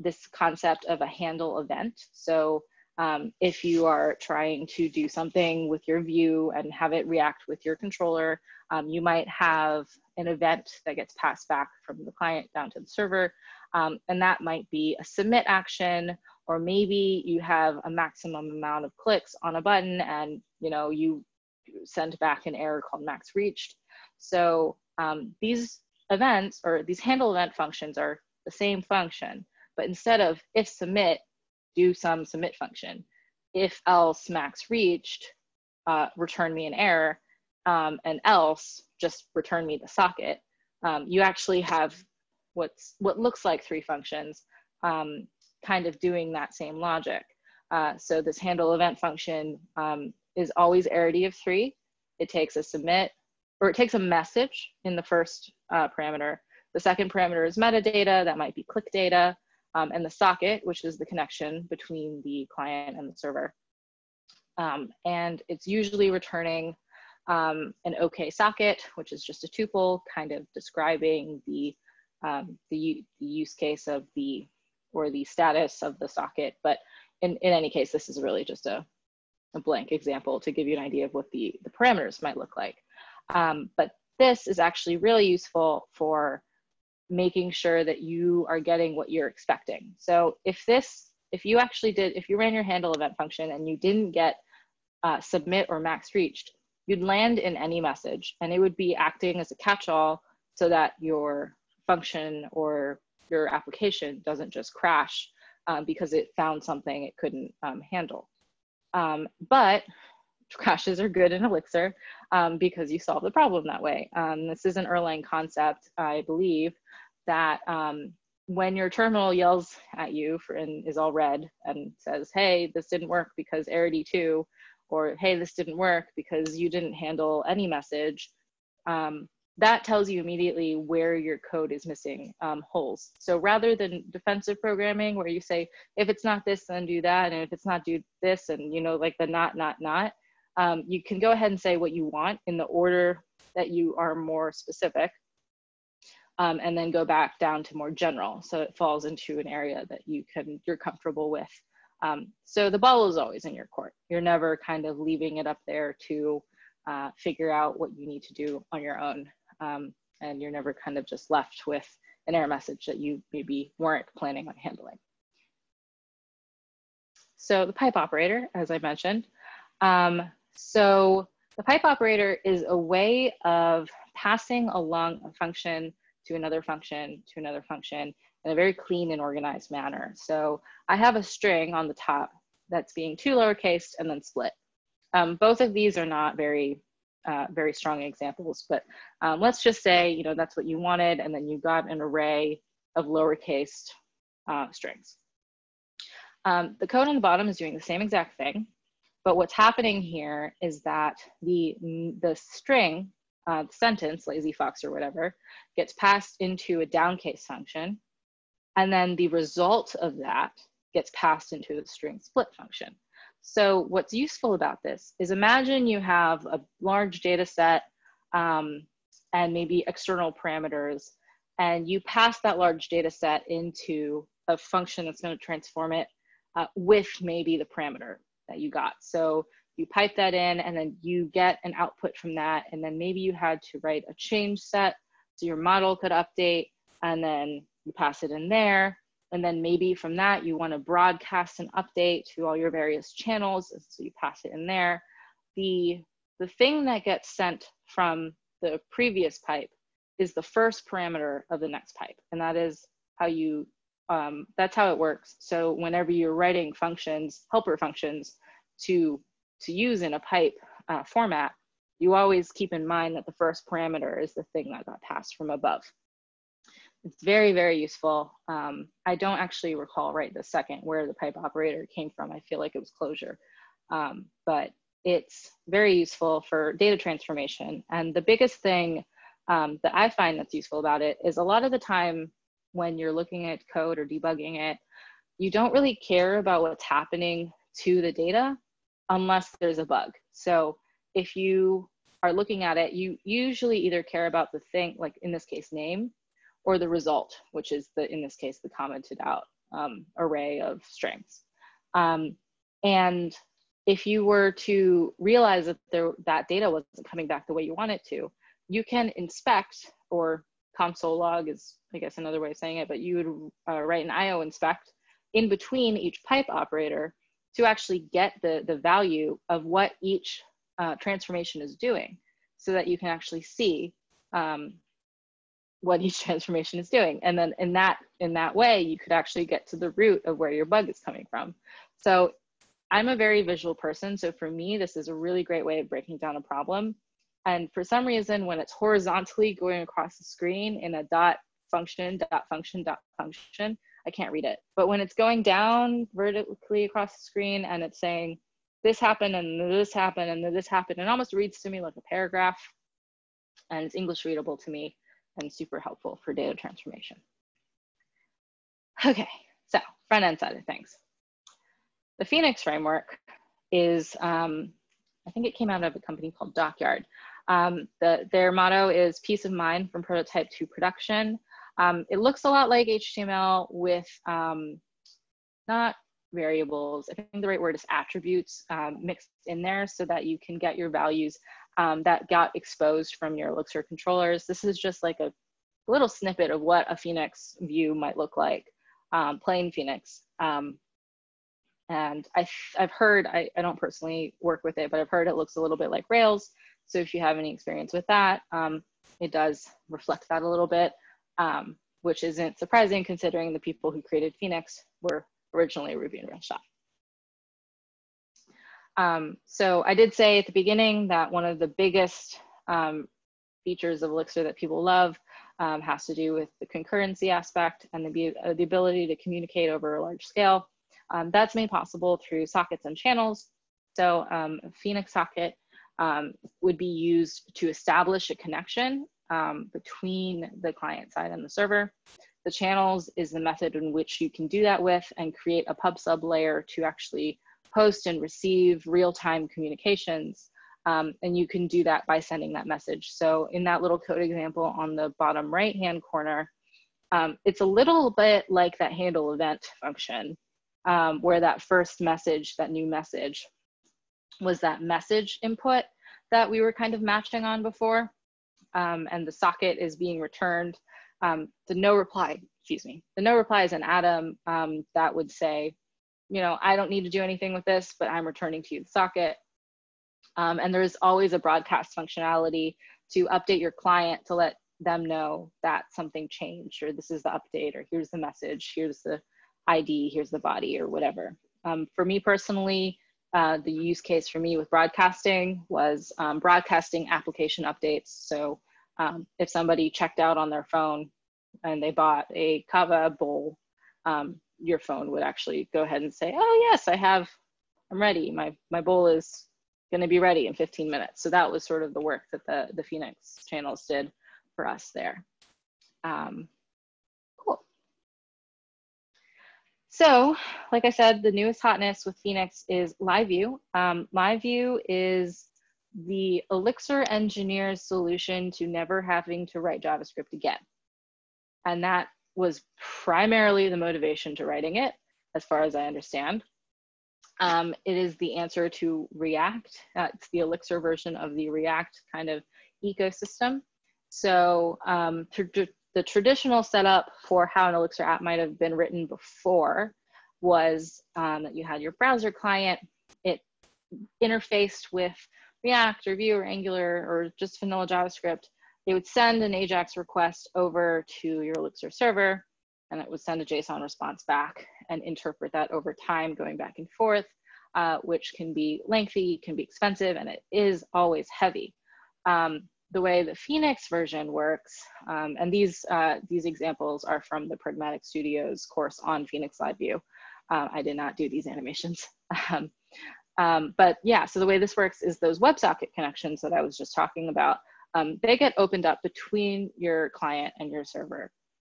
this concept of a handle event. So um, if you are trying to do something with your view and have it react with your controller, um, you might have an event that gets passed back from the client down to the server. Um, and that might be a submit action, or maybe you have a maximum amount of clicks on a button and, you know, you send back an error called max reached. So um, these events, or these handle event functions, are the same function, but instead of if submit, do some submit function. If else max reached, uh, return me an error, um, and else just return me the socket. Um, you actually have what's, what looks like three functions um, kind of doing that same logic. Uh, so this handle event function um, is always arity of three. It takes a submit, or it takes a message in the first uh, parameter. The second parameter is metadata, that might be click data, um, and the socket, which is the connection between the client and the server. Um, and it's usually returning um, an OK socket, which is just a tuple kind of describing the, um, the, the use case of the, or the status of the socket. But in, in any case, this is really just a, a blank example to give you an idea of what the, the parameters might look like. Um, but this is actually really useful for making sure that you are getting what you're expecting. So if this, if you actually did, if you ran your handle event function and you didn't get uh, submit or max reached, you'd land in any message, and it would be acting as a catch-all so that your function or your application doesn't just crash um, because it found something it couldn't um, handle. Um, but crashes are good in Elixir um, because you solve the problem that way. Um, this is an Erlang concept, I believe, that um, when your terminal yells at you for, and is all red and says, hey, this didn't work because arity two, or hey, this didn't work because you didn't handle any message, um, that tells you immediately where your code is missing um, holes. So rather than defensive programming where you say, if it's not this, then do that, and if it's not do this, and you know, like the not, not, not, Um, you can go ahead and say what you want in the order that you are more specific, um, and then go back down to more general. So it falls into an area that you can, you're comfortable with. Um, so the ball is always in your court. You're never kind of leaving it up there to uh, figure out what you need to do on your own. Um, and you're never kind of just left with an error message that you maybe weren't planning on handling. So the pipe operator, as I mentioned, um, so the pipe operator is a way of passing along a function to another function to another function in a very clean and organized manner. So I have a string on the top that's being two lowercase and then split. Um, both of these are not very, uh, very strong examples, but um, let's just say, you know, that's what you wanted, and then you got an array of lowercase uh, strings. Um, the code on the bottom is doing the same exact thing. But what's happening here is that the, the string, uh, the sentence, lazy fox or whatever, gets passed into a downcase function. And then the result of that gets passed into the string split function. So what's useful about this is, imagine you have a large data set um, and maybe external parameters, and you pass that large data set into a function that's going to transform it uh, with maybe the parameter that you got. So you pipe that in, and then you get an output from that, and then maybe you had to write a change set so your model could update, and then you pass it in there, and then maybe from that you want to broadcast an update to all your various channels, so you pass it in there. The, the thing that gets sent from the previous pipe is the first parameter of the next pipe, and that is how you Um, that's how it works. So whenever you're writing functions, helper functions, to, to use in a pipe uh, format, you always keep in mind that the first parameter is the thing that got passed from above. It's very, very useful. Um, I don't actually recall right this second where the pipe operator came from. I feel like it was closure, um, but it's very useful for data transformation. And the biggest thing um, that I find that's useful about it is, a lot of the time when you're looking at code or debugging it, you don't really care about what's happening to the data unless there's a bug. So if you are looking at it, you usually either care about the thing, like in this case, name, or the result, which is the, in this case, the commented out um, array of strings. Um, and if you were to realize that there, that data wasn't coming back the way you want it to, you can inspect, or console log is, I guess, another way of saying it, but you would uh, write an I O inspect in between each pipe operator to actually get the, the value of what each uh, transformation is doing, so that you can actually see um, what each transformation is doing. And then in that, in that way, you could actually get to the root of where your bug is coming from. So I'm a very visual person. So for me, this is a really great way of breaking down a problem. And for some reason, when it's horizontally going across the screen in a dot function, dot function, dot function, I can't read it. But when it's going down vertically across the screen and it's saying, this happened and this happened and this happened, it almost reads to me like a paragraph, and it's English readable to me and super helpful for data transformation. Okay, so front end side of things. The Phoenix framework is, um, I think it came out of a company called Dockyard. Um, the, their motto is peace of mind from prototype to production. Um, it looks a lot like H T M L with um, not variables, I think the right word is attributes um, mixed in there so that you can get your values um, that got exposed from your Elixir controllers. This is just like a little snippet of what a Phoenix view might look like, um, plain Phoenix. Um, and I, I've heard, I, I don't personally work with it, but I've heard it looks a little bit like Rails. So if you have any experience with that, um, it does reflect that a little bit. Um, which isn't surprising considering the people who created Phoenix were originally Ruby and Rails shop. Um, so I did say at the beginning that one of the biggest um, features of Elixir that people love um, has to do with the concurrency aspect and the, uh, the ability to communicate over a large scale. Um, that's made possible through sockets and channels. So um, a Phoenix socket um, would be used to establish a connection Um, between the client side and the server. The channels is the method in which you can do that with and create a pub sub layer to actually post and receive real-time communications. Um, and you can do that by sending that message. So in that little code example on the bottom right-hand corner, um, it's a little bit like that handle event function um, where that first message, that new message, was that message input that we were kind of matching on before. Um, and the socket is being returned. Um, the no reply, excuse me, the no reply is an atom um, that would say, you know, I don't need to do anything with this, but I'm returning to you the socket. Um, and there is always a broadcast functionality to update your client to let them know that something changed, or this is the update, or here's the message, here's the I D, here's the body, or whatever. Um, for me personally, Uh, the use case for me with broadcasting was um, broadcasting application updates. So um, if somebody checked out on their phone and they bought a kava bowl, um, your phone would actually go ahead and say, oh yes, I have, I'm ready. My, my bowl is gonna be ready in fifteen minutes. So that was sort of the work that the, the Phoenix channels did for us there. Um, So, like I said, the newest hotness with Phoenix is Live View. Um, Live View is the Elixir engineer's solution to never having to write JavaScript again. And that was primarily the motivation to writing it, as far as I understand. Um, it is the answer to React. Uh, it's the Elixir version of the React kind of ecosystem. So, um, the traditional setup for how an Elixir app might have been written before was um, that you had your browser client, it interfaced with React or Vue or Angular or just vanilla JavaScript. It would send an AJAX request over to your Elixir server, and it would send a JSON response back and interpret that over time going back and forth, uh, which can be lengthy, can be expensive, and it is always heavy. Um, The way the Phoenix version works, um, and these uh, these examples are from the Pragmatic Studios course on Phoenix Live View. Uh, I did not do these animations. um, um, but yeah, so the way this works is those WebSocket connections that I was just talking about, um, they get opened up between your client and your server.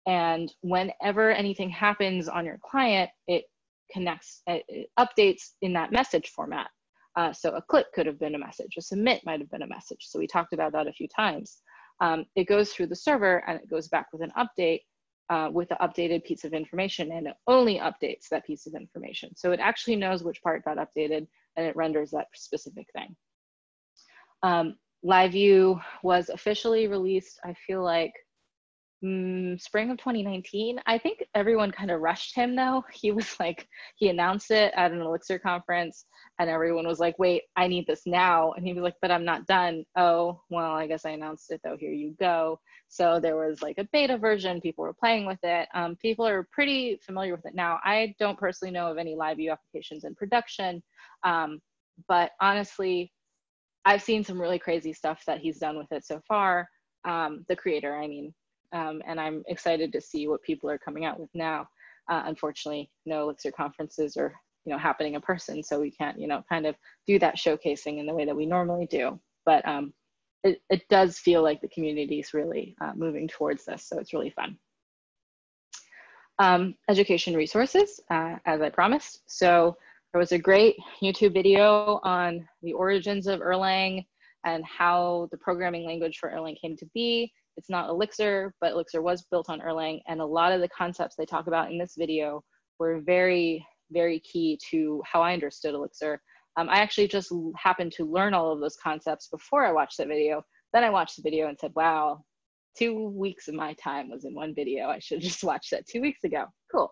And whenever anything happens on your client, it connects, it updates in that message format. Uh, so a click could have been a message, a submit might have been a message. So we talked about that a few times. Um, it goes through the server and it goes back with an update uh, with the updated piece of information, and it only updates that piece of information. So it actually knows which part got updated and it renders that specific thing. Um, Live View was officially released, I feel like um, spring of twenty nineteen. I think everyone kind of rushed him though. He was like, he announced it at an Elixir conference and everyone was like, wait, I need this now. And he was like, but I'm not done. Oh, well, I guess I announced it though. Here you go. So there was like a beta version. People were playing with it. Um, people are pretty familiar with it now. I don't personally know of any live view applications in production, um, but honestly, I've seen some really crazy stuff that he's done with it so far. Um, the creator, I mean, um, and I'm excited to see what people are coming out with now. Uh, unfortunately, no Elixir conferences are, you know, happening in person, so we can't, you know, kind of do that showcasing in the way that we normally do. But um, it, it does feel like the community is really uh, moving towards this, so it's really fun. Um, education resources, uh, as I promised. So there was a great YouTube video on the origins of Erlang and how the programming language for Erlang came to be. It's not Elixir, but Elixir was built on Erlang, and a lot of the concepts they talk about in this video were very, very key to how I understood Elixir. Um, I actually just happened to learn all of those concepts before I watched that video. Then I watched the video and said, wow, two weeks of my time was in one video. I should have just watched that two weeks ago. Cool.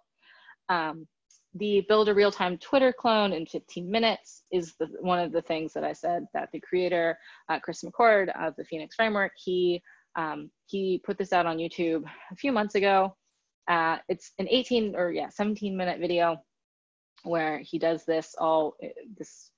Um, The build a real-time Twitter clone in fifteen minutes is the, one of the things that I said that the creator, uh, Chris McCord of the Phoenix Framework, he, um, he put this out on YouTube a few months ago. Uh, it's an eighteen or yeah, seventeen minute video where he does this all, this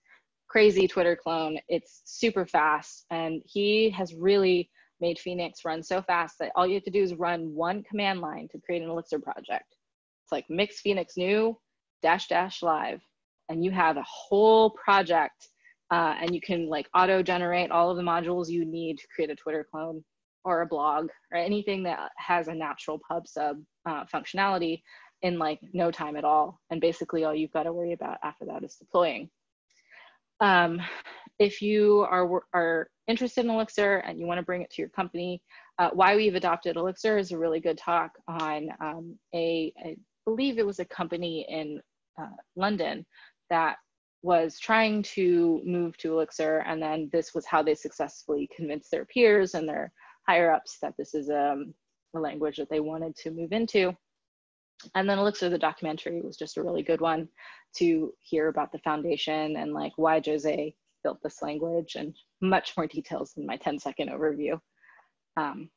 crazy Twitter clone. It's super fast, and he has really made Phoenix run so fast that all you have to do is run one command line to create an Elixir project. It's like mix Phoenix new, dash dash live, and you have a whole project, uh, and you can like auto generate all of the modules you need to create a Twitter clone or a blog or anything that has a natural pub sub uh, functionality in like no time at all. And basically all you've got to worry about after that is deploying. Um, if you are, are interested in Elixir and you want to bring it to your company, uh, why we've adopted Elixir is a really good talk on um, a, I believe it was a company in Uh, London that was trying to move to Elixir, and then this was how they successfully convinced their peers and their higher-ups that this is um, a language that they wanted to move into. And then Elixir, the documentary, was just a really good one to hear about the foundation and like why Jose built this language, and much more details in my ten second overview. Um,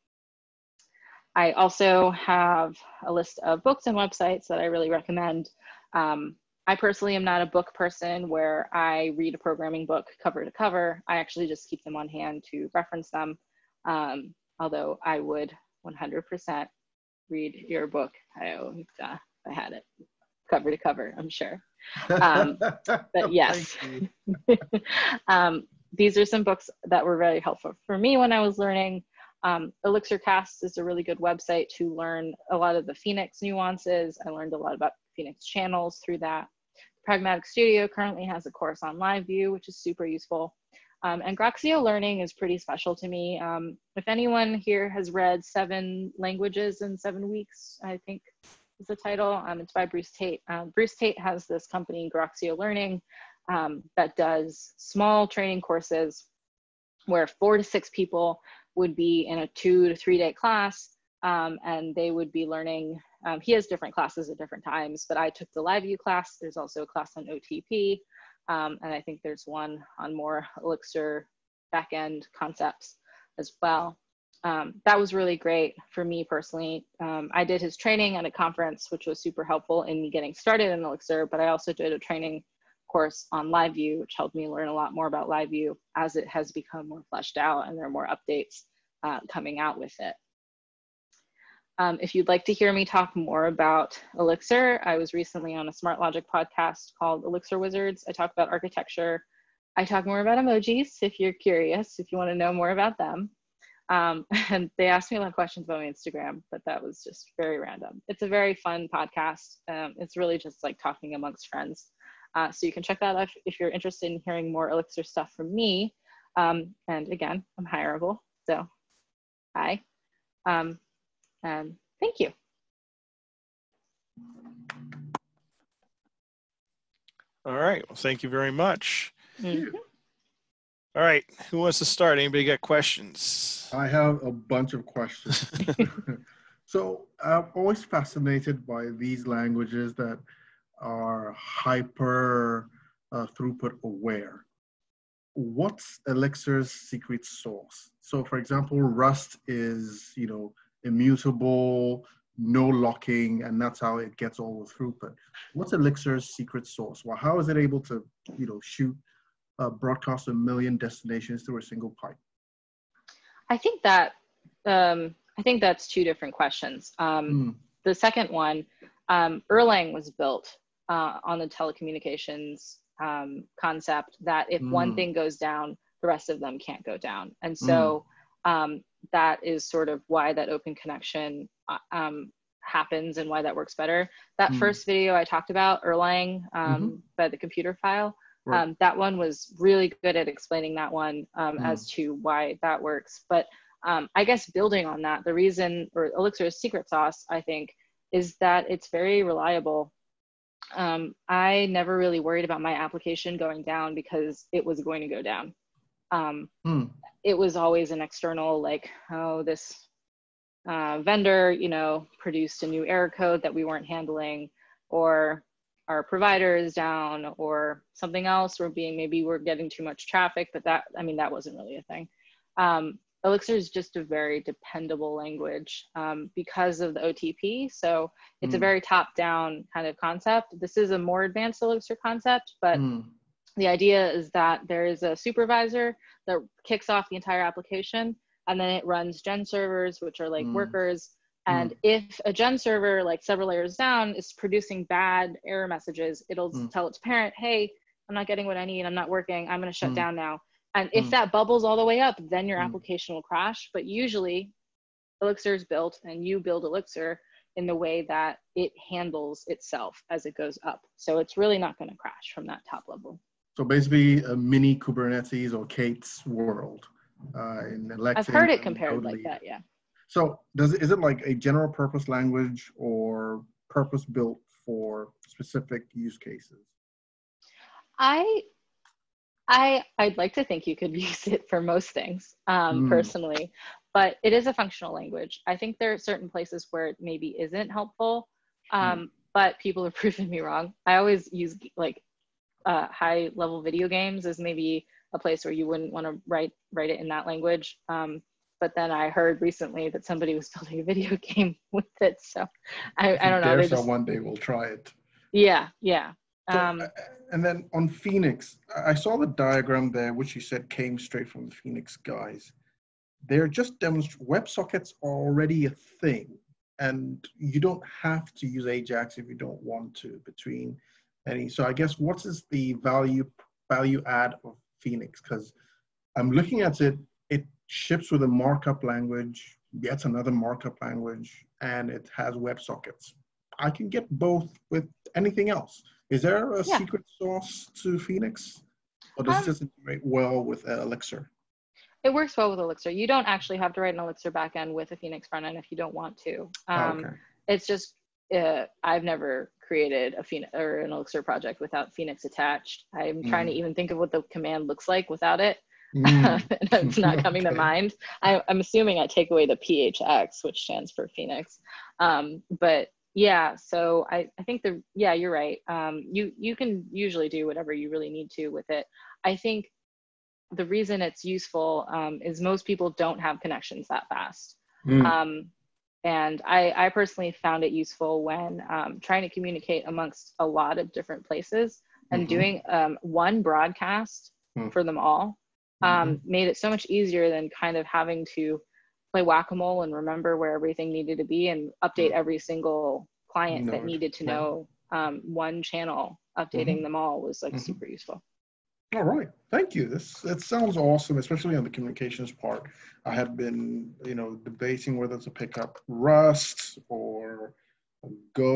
I also have a list of books and websites that I really recommend. Um, I personally am not a book person where I read a programming book cover to cover. I actually just keep them on hand to reference them. Um, although I would one hundred percent read your book, Tayo, if uh, I had it cover to cover, I'm sure. Um, but yes, um, these are some books that were very helpful for me when I was learning. Um, ElixirCast is a really good website to learn a lot of the Phoenix nuances. I learned a lot about Phoenix channels through that. Pragmatic Studio currently has a course on Live View, which is super useful. Um, and Graxio Learning is pretty special to me. Um, if anyone here has read Seven Languages in Seven Weeks, I think is the title. Um, it's by Bruce Tate. Um, Bruce Tate has this company, Graxio Learning, um, that does small training courses where four to six people would be in a two to three day class, um, and they would be learning. Um, he has different classes at different times, but I took the Live View class. There's also a class on O T P, um, and I think there's one on more Elixir backend concepts as well. Um, that was really great for me personally. Um, I did his training at a conference, which was super helpful in me getting started in Elixir, but I also did a training course on Live View, which helped me learn a lot more about Live View as it has become more fleshed out and there are more updates uh, coming out with it. Um, if you'd like to hear me talk more about Elixir, I was recently on a Smart Logic podcast called Elixir Wizards. I talk about architecture. I talk more about emojis if you're curious, if you want to know more about them. Um, and they asked me a lot of questions about my Instagram, but that was just very random. It's a very fun podcast. Um, it's really just like talking amongst friends. Uh, so you can check that out if, if you're interested in hearing more Elixir stuff from me. Um, and again, I'm hireable, so hi. Um, Um, thank you. All right. Well, thank you very much. Mm-hmm. All right. Who wants to start? Anybody got questions? I have a bunch of questions. So I'm always fascinated by these languages that are hyper uh, throughput aware. What's Elixir's secret sauce? So for example, Rust is, you know, immutable, no locking, and that's how it gets all the throughput. What's Elixir's secret sauce? Well, how is it able to, you know, shoot, uh, broadcast a million destinations through a single pipe? I think that, um, I think that's two different questions. Um, mm. The second one, um, Erlang was built uh, on the telecommunications um, concept that if mm. one thing goes down, the rest of them can't go down. And so mm. um, that is sort of why that open connection uh, um, happens and why that works better. That mm. first video I talked about, Erlang um, mm-hmm. by the Computer File, right. um, that one was really good at explaining that one um, mm. as to why that works. But Um, I guess building on that, the reason, or Elixir's secret sauce, I think, is that it's very reliable. Um, I never really worried about my application going down because it was going to go down. Um, mm. It was always an external, like, oh, this uh, vendor, you know, produced a new error code that we weren't handling, or our provider is down, or something else, or being maybe we're getting too much traffic, but that, I mean, that wasn't really a thing. Um, Elixir is just a very dependable language um, because of the O T P. So it's mm. a very top-down kind of concept. This is a more advanced Elixir concept, but mm. the idea is that there is a supervisor that kicks off the entire application, and then it runs gen servers, which are like mm. workers. And mm. if a gen server, like several layers down, is producing bad error messages, it'll mm. tell its parent, hey, I'm not getting what I need, I'm not working, I'm gonna shut mm. down now. And if mm. that bubbles all the way up, then your mm. application will crash. But usually Elixir is built, and you build Elixir in the way that it handles itself as it goes up. So it's really not going to crash from that top level. So basically a mini Kubernetes or Kate's world. Uh, in I've heard it compared like that, yeah. So does it, is it like a general purpose language or purpose built for specific use cases? I... I, I'd like to think you could use it for most things, um, mm. personally, but it is a functional language. I think there are certain places where it maybe isn't helpful, um, mm. but people have proven me wrong. I always use like uh, high-level video games as maybe a place where you wouldn't want to write, write it in that language, um, but then I heard recently that somebody was building a video game with it, so I, I don't know. There's just... one day we'll try it. Yeah, yeah. So, um, and then on Phoenix, I saw the diagram there, which you said came straight from the Phoenix guys. They're just demonstrating WebSockets are already a thing, and you don't have to use AJAX if you don't want to between any. So I guess what is the value value add of Phoenix? Because I'm looking at it, it ships with a markup language, yet another markup language, and it has WebSockets. I can get both with anything else. Is there a yeah. secret sauce to Phoenix? Or does um, it just integrate well with uh, Elixir? It works well with Elixir. You don't actually have to write an Elixir backend with a Phoenix frontend if you don't want to. Um, oh, okay. It's just, uh, I've never created a Phoenix or an Elixir project without Phoenix attached. I'm mm. trying to even think of what the command looks like without it. Mm. It's not coming okay. to mind. I, I'm assuming I take away the P H X, which stands for Phoenix. Um, but Yeah, so I, I think the, yeah, you're right. Um, you, you can usually do whatever you really need to with it. I think the reason it's useful um, is most people don't have connections that fast. Mm. Um, and I, I personally found it useful when um, trying to communicate amongst a lot of different places and mm-hmm. doing um, one broadcast mm. for them all um, mm-hmm. made it so much easier than kind of having to play whack-a-mole and remember where everything needed to be and update every single client Node. That needed to know um, one channel. Updating mm-hmm. them all was like mm-hmm. super useful. All right, thank you. This that sounds awesome, especially on the communications part. I have been, you know, debating whether to pick up Rust or Go.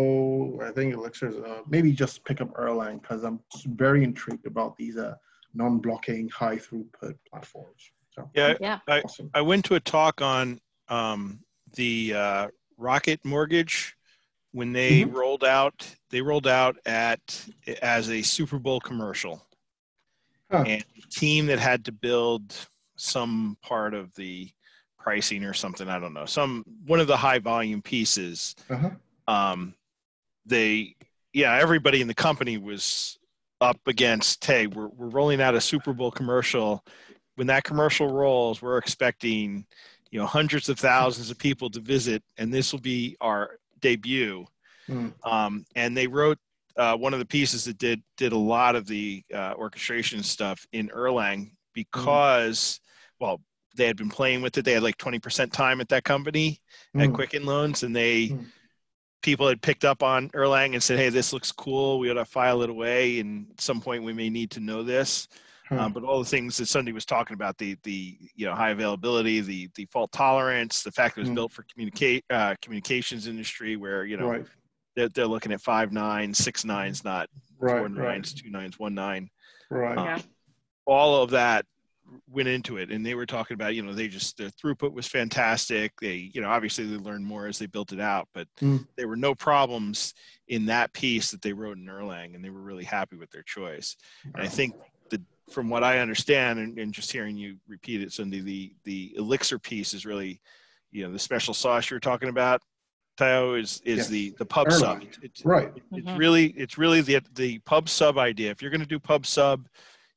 I think Elixir's uh, maybe just pick up Erlang because I'm very intrigued about these uh, non-blocking, high-throughput platforms. So, yeah, yeah. I, awesome. I went to a talk on um, the uh, Rocket Mortgage when they mm-hmm. rolled out. They rolled out at as a Super Bowl commercial, huh. and the team that had to build some part of the pricing or something. I don't know. Some, one of the high volume pieces, uh-huh. um, they, yeah, everybody in the company was up against, hey, we're, we're rolling out a Super Bowl commercial. When that commercial rolls, we're expecting, you know, hundreds of thousands of people to visit, and this will be our debut. Mm. Um, and they wrote uh, one of the pieces that did, did a lot of the uh, orchestration stuff in Erlang because, mm. well, they had been playing with it. They had like twenty percent time at that company mm. at Quicken Loans, and they mm. people had picked up on Erlang and said, hey, this looks cool. We ought to file it away, and at some point we may need to know this. Hmm. Um, but all the things that Sunday was talking about, the, the you know, high availability, the, the fault tolerance, the fact that it was hmm. built for communicate uh, communications industry where, you know, right. they're, they're looking at five nines, six nines, not right, four nines, right. two nines, one nine. Right. Um, yeah. All of that went into it, and they were talking about, you know, they just, their throughput was fantastic. They, you know, obviously they learned more as they built it out, but mm. there were no problems in that piece that they wrote in Erlang, and they were really happy with their choice. Wow. And I think the, from what I understand, and, and just hearing you repeat it, Sunday, the, the Elixir piece is really, you know, the special sauce you were talking about, Tayo, is, is yes. the, the pub Erlang. Sub. It, it's, right. It, it's mm-hmm. really, it's really the, the pub sub idea. If you're going to do pub sub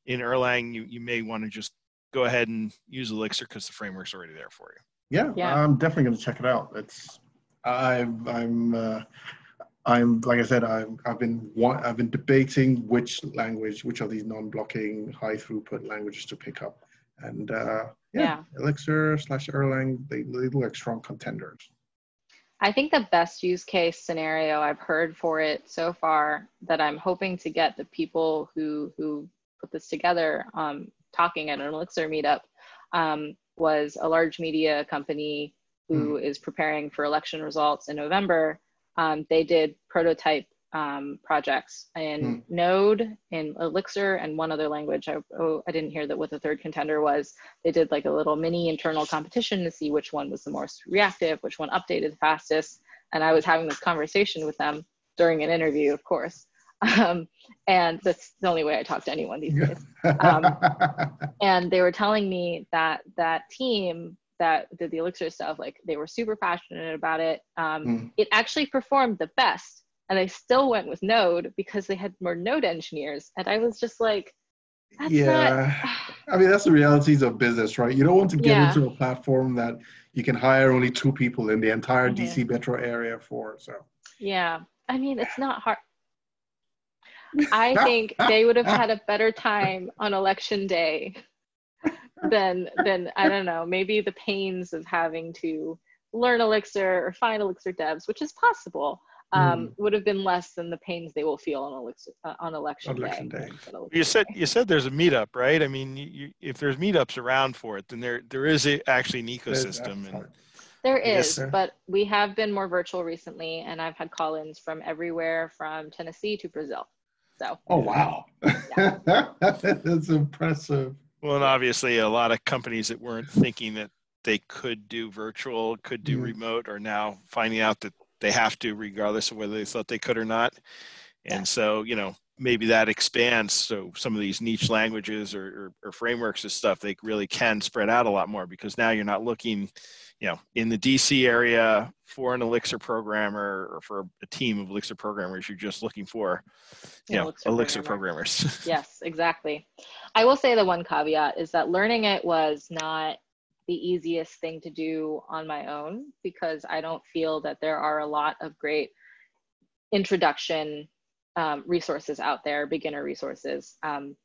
in Erlang, you, you may want to just go ahead and use Elixir because the framework's already there for you. Yeah, yeah. I'm definitely going to check it out. It's, I'm, I'm, uh, I'm like I said, I'm, I've been, I've been debating which language, which are these non-blocking, high-throughput languages to pick up, and uh, yeah, yeah, Elixir slash Erlang, they, they look like strong contenders. I think the best use case scenario I've heard for it so far that I'm hoping to get the people who who put this together. Um, talking at an Elixir meetup um, was a large media company who mm. is preparing for election results in November. Um, they did prototype um, projects in mm. Node, in Elixir, and one other language. I, oh, I didn't hear that what the third contender was. They did like a little mini internal competition to see which one was the most reactive, which one updated the fastest. And I was having this conversation with them during an interview, of course. Um, and that's the only way I talk to anyone these days. Um, and they were telling me that that team that did the Elixir stuff, like they were super passionate about it. Um, mm. It actually performed the best, and they still went with Node because they had more Node engineers. And I was just like, that's yeah. not... I mean, that's the realities of business, right? You don't want to get yeah. into a platform that you can hire only two people in the entire okay. D C metro area for, so. Yeah, I mean, it's not hard. I think they would have had a better time on election day than, than I don't know, maybe the pains of having to learn Elixir or find Elixir devs, which is possible, um, mm. would have been less than the pains they will feel on, Elixir, uh, on election, election day. day. You said you said there's a meetup, right? I mean, you, if there's meetups around for it, then there there is a, actually an ecosystem. And, there is, yes, but we have been more virtual recently, and I've had call-ins from everywhere from Tennessee to Brazil. So. Oh, wow. Yeah. That's impressive. Well, and obviously a lot of companies that weren't thinking that they could do virtual, could do mm. remote, are now finding out that they have to, regardless of whether they thought they could or not. And yeah. so, you know, maybe that expands. So some of these niche languages or, or, or frameworks and stuff, they really can spread out a lot more because now you're not looking, you know, in the D C area for an Elixir programmer or for a team of Elixir programmers. You're just looking for, you know, Elixir, Elixir programmer. programmers. Yes, exactly. I will say the one caveat is that learning it was not the easiest thing to do on my own because I don't feel that there are a lot of great introduction Um, resources out there, beginner resources. Um,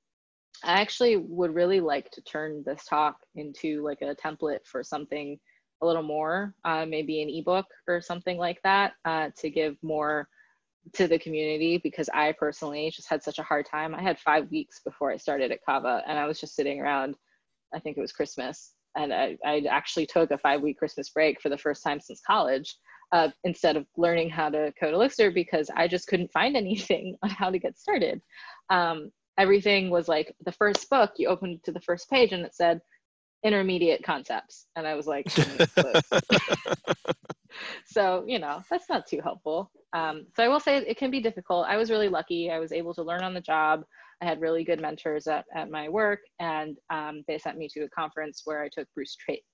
I actually would really like to turn this talk into like a template for something a little more, uh, maybe an ebook or something like that uh, to give more to the community because I personally just had such a hard time. I had five weeks before I started at Kava, and I was just sitting around, I think it was Christmas, and I, I actually took a five week Christmas break for the first time since college. Uh, instead of learning how to code Elixir because I just couldn't find anything on how to get started. Um, everything was like the first book, you opened to the first page and it said intermediate concepts. And I was like, so, you know, that's not too helpful. Um, so I will say it can be difficult. I was really lucky. I was able to learn on the job. I had really good mentors at, at my work, and um, they sent me to a conference where I took Bruce Tra-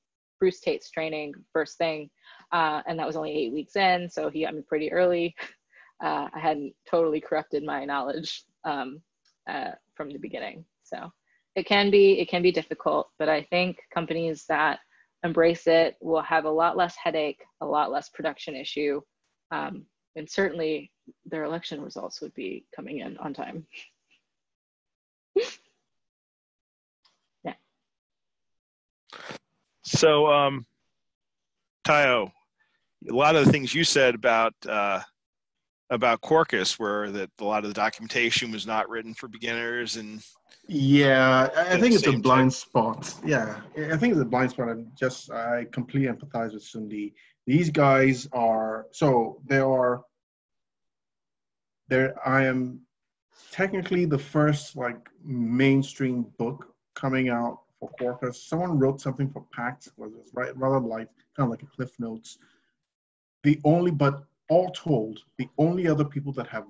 Bruce Tate's training first thing, uh, and that was only eight weeks in, so he got me pretty early. Uh, I hadn't totally corrupted my knowledge um, uh, from the beginning. So it can be, it can be difficult, but I think companies that embrace it will have a lot less headache, a lot less production issue, um, and certainly their election results would be coming in on time. Yeah. So, um, Tayo, a lot of the things you said about uh, about Quarkus were that a lot of the documentation was not written for beginners, and yeah, I think it's a blind spot. Yeah, I think it's a blind spot. And just I completely empathize with Sundi. These guys are so they are. There, I am technically the first like mainstream book coming out for Quarkus. Someone wrote something for Pact, was right rather like kind of like a Cliff Notes. The only, but all told, the only other people that have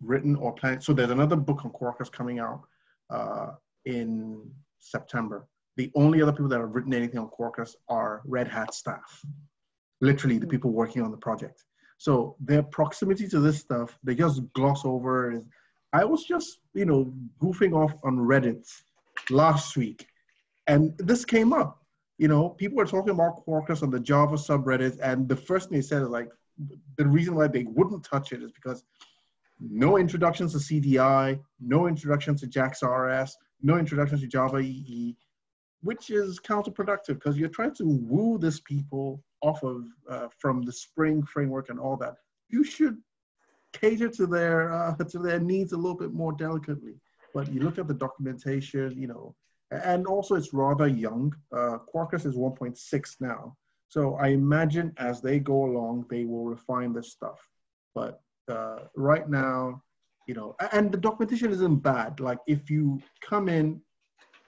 written or planned, so there's another book on Quarkus coming out uh, in September. The only other people that have written anything on Quarkus are Red Hat staff, literally the people working on the project. So their proximity to this stuff, they just gloss over. I was just, you know, goofing off on Reddit last week, and this came up. You know, people were talking about Quarkus on the Java subreddit, and the first thing they said is like, the reason why they wouldn't touch it is because no introductions to C D I, no introductions to JAX R S, no introductions to Java E E, which is counterproductive because you're trying to woo these people off of uh, from the Spring framework and all that. You should cater to their uh, to their needs a little bit more delicately. But you look at the documentation, you know, and also it's rather young. Uh, Quarkus is one point six now, so I imagine as they go along, they will refine this stuff. But uh, right now, you know, and the documentation isn't bad. Like if you come in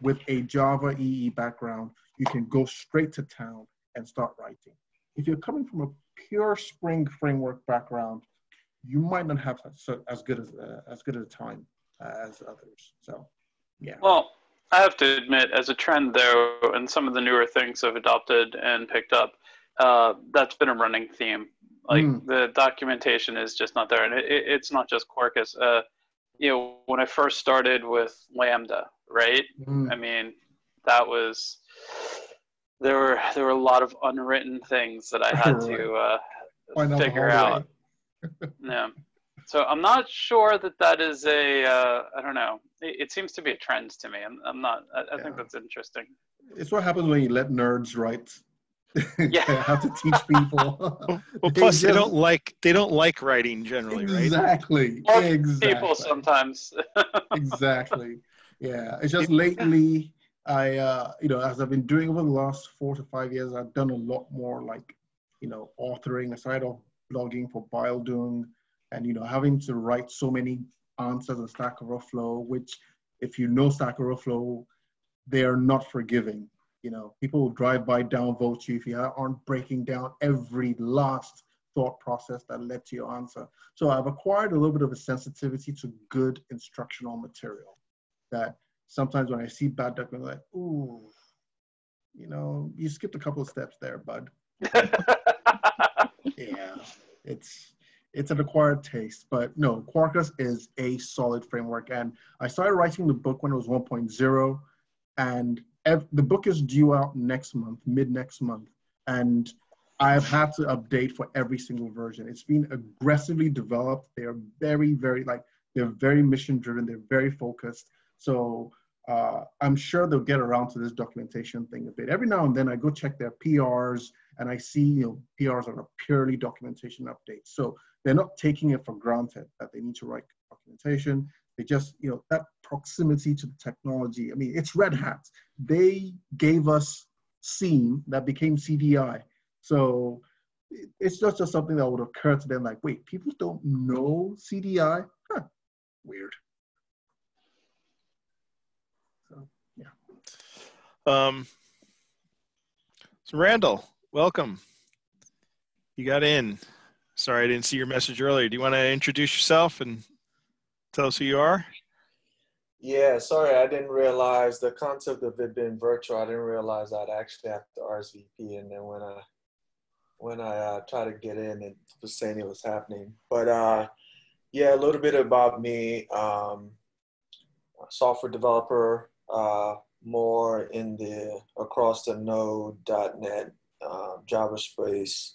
with a Java E E background, you can go straight to town and start writing. If you're coming from a pure Spring framework background, you might not have as good as uh, as good a time as others. So, yeah. Well, I have to admit, as a trend though, and some of the newer things I've adopted and picked up, uh, that's been a running theme. Like mm. the documentation is just not there, and it, it's not just Quarkus. Uh, you know, when I first started with Lambda, right? Mm. I mean, that was. There were there were a lot of unwritten things that I had to uh, figure out. Yeah, so I'm not sure that that is a uh, I don't know. It, it seems to be a trend to me. I'm, I'm not. I, I yeah. think that's interesting. It's what happens when you let nerds write. Yeah, they have to teach people. Well, they plus just, they don't like they don't like writing generally, exactly, right? Or exactly. People sometimes. Exactly. Yeah, it's just lately. I, uh, you know, as I've been doing over the last four to five years, I've done a lot more like, you know, authorring aside of blogging for Bildung and, you know, having to write so many answers on Stack Overflow, which if you know Stack Overflow, they are not forgiving. You know, people will drive by, downvote you if you aren't breaking down every last thought process that led to your answer. So I've acquired a little bit of a sensitivity to good instructional material that, sometimes when I see bad document, I'm like, ooh, you know, you skipped a couple of steps there, bud. Yeah, it's it's an acquired taste. But no, Quarkus is a solid framework. And I started writing the book when it was one point oh. And the book is due out next month, mid next month. And I've had to update for every single version. It's been aggressively developed. They are very, very, like, they're very mission driven. They're very focused. So uh, I'm sure they'll get around to this documentation thing a bit. Every now and then I go check their P Rs and I see, you know, P Rs are a purely documentation update. So they're not taking it for granted that they need to write documentation. They just, you know, that proximity to the technology. I mean, it's Red Hat. They gave us seam that became C D I. So it's not just something that would occur to them like, wait, people don't know C D I? Huh, weird. Um, so Randall, welcome. You got in. Sorry, I didn't see your message earlier. Do you want to introduce yourself and tell us who you are? Yeah, sorry, I didn't realize the concept of it being virtual. I didn't realize I'd actually have to R S V P, and then when I when I uh, tried to get in, it was saying it was happening. But uh, yeah, a little bit about me. Um, software developer, uh, more in the across the Node dot net uh, Java space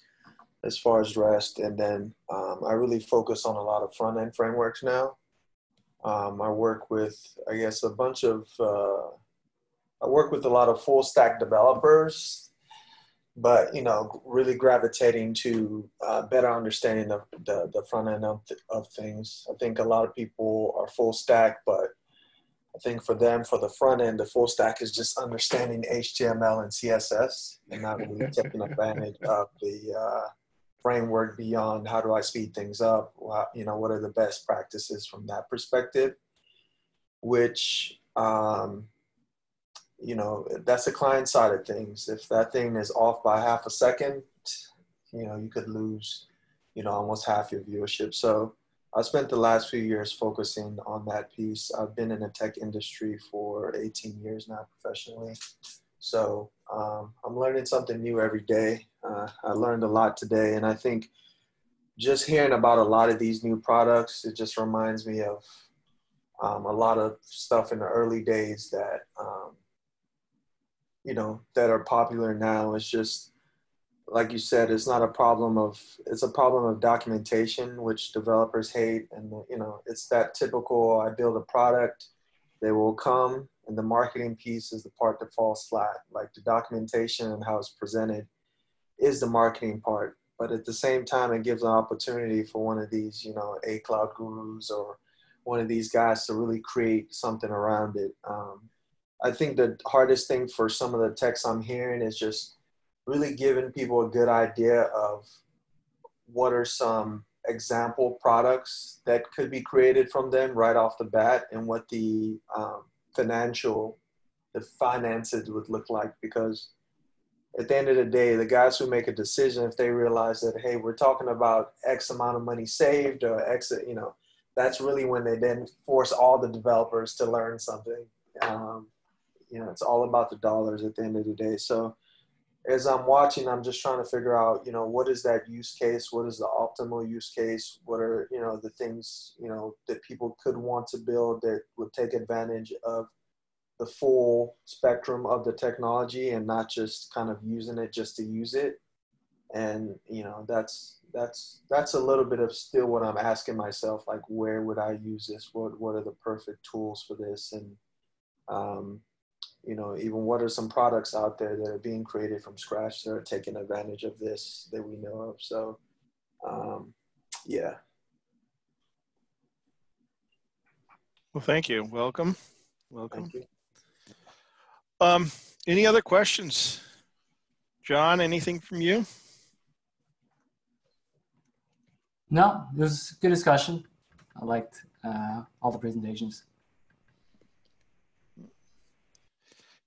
as far as REST, and then um, I really focus on a lot of front end frameworks now. Um, I work with, I guess, a bunch of, uh, I work with a lot of full stack developers, but, you know, really gravitating to uh, better understanding of the, the front end of, th of things. I think a lot of people are full stack, but I think for them, for the front end, the full stack is just understanding H T M L and C S S and not really taking advantage of the uh, framework beyond how do I speed things up, you know, what are the best practices from that perspective, which, um, you know, that's the client side of things. If that thing is off by half a second, you know, you could lose, you know, almost half your viewership. So I spent the last few years focusing on that piece. I've been in the tech industry for eighteen years now professionally. So um, I'm learning something new every day. Uh, I learned a lot today, and I think just hearing about a lot of these new products, it just reminds me of um, a lot of stuff in the early days that, um, you know, that are popular now. It's just, like you said, it's not a problem of, it's a problem of documentation, which developers hate. And, you know, it's that typical, I build a product, they will come. And the marketing piece is the part that falls flat. Like the documentation and how it's presented is the marketing part. But at the same time, it gives an opportunity for one of these, you know, a cloud gurus or one of these guys to really create something around it. Um, I think the hardest thing for some of the techs I'm hearing is just really giving people a good idea of what are some example products that could be created from them right off the bat, and what the um, financial, the finances would look like, because at the end of the day, the guys who make a decision, if they realize that, hey, we're talking about X amount of money saved or X, you know, that's really when they then force all the developers to learn something. Um, you know, it's all about the dollars at the end of the day. So as I'm watching, I'm just trying to figure out, you know, what is that use case? What is the optimal use case? What are, you know, the things, you know, that people could want to build that would take advantage of the full spectrum of the technology and not just kind of using it just to use it. And, you know, that's, that's, that's a little bit of still what I'm asking myself, like, where would I use this? What, what are the perfect tools for this? And, um, you know, even what are some products out there that are being created from scratch that are taking advantage of this that we know of? So, um, yeah. Well, thank you. Welcome. Welcome. Thank you. Um, any other questions? John, anything from you? No, it was a good discussion. I liked uh, all the presentations.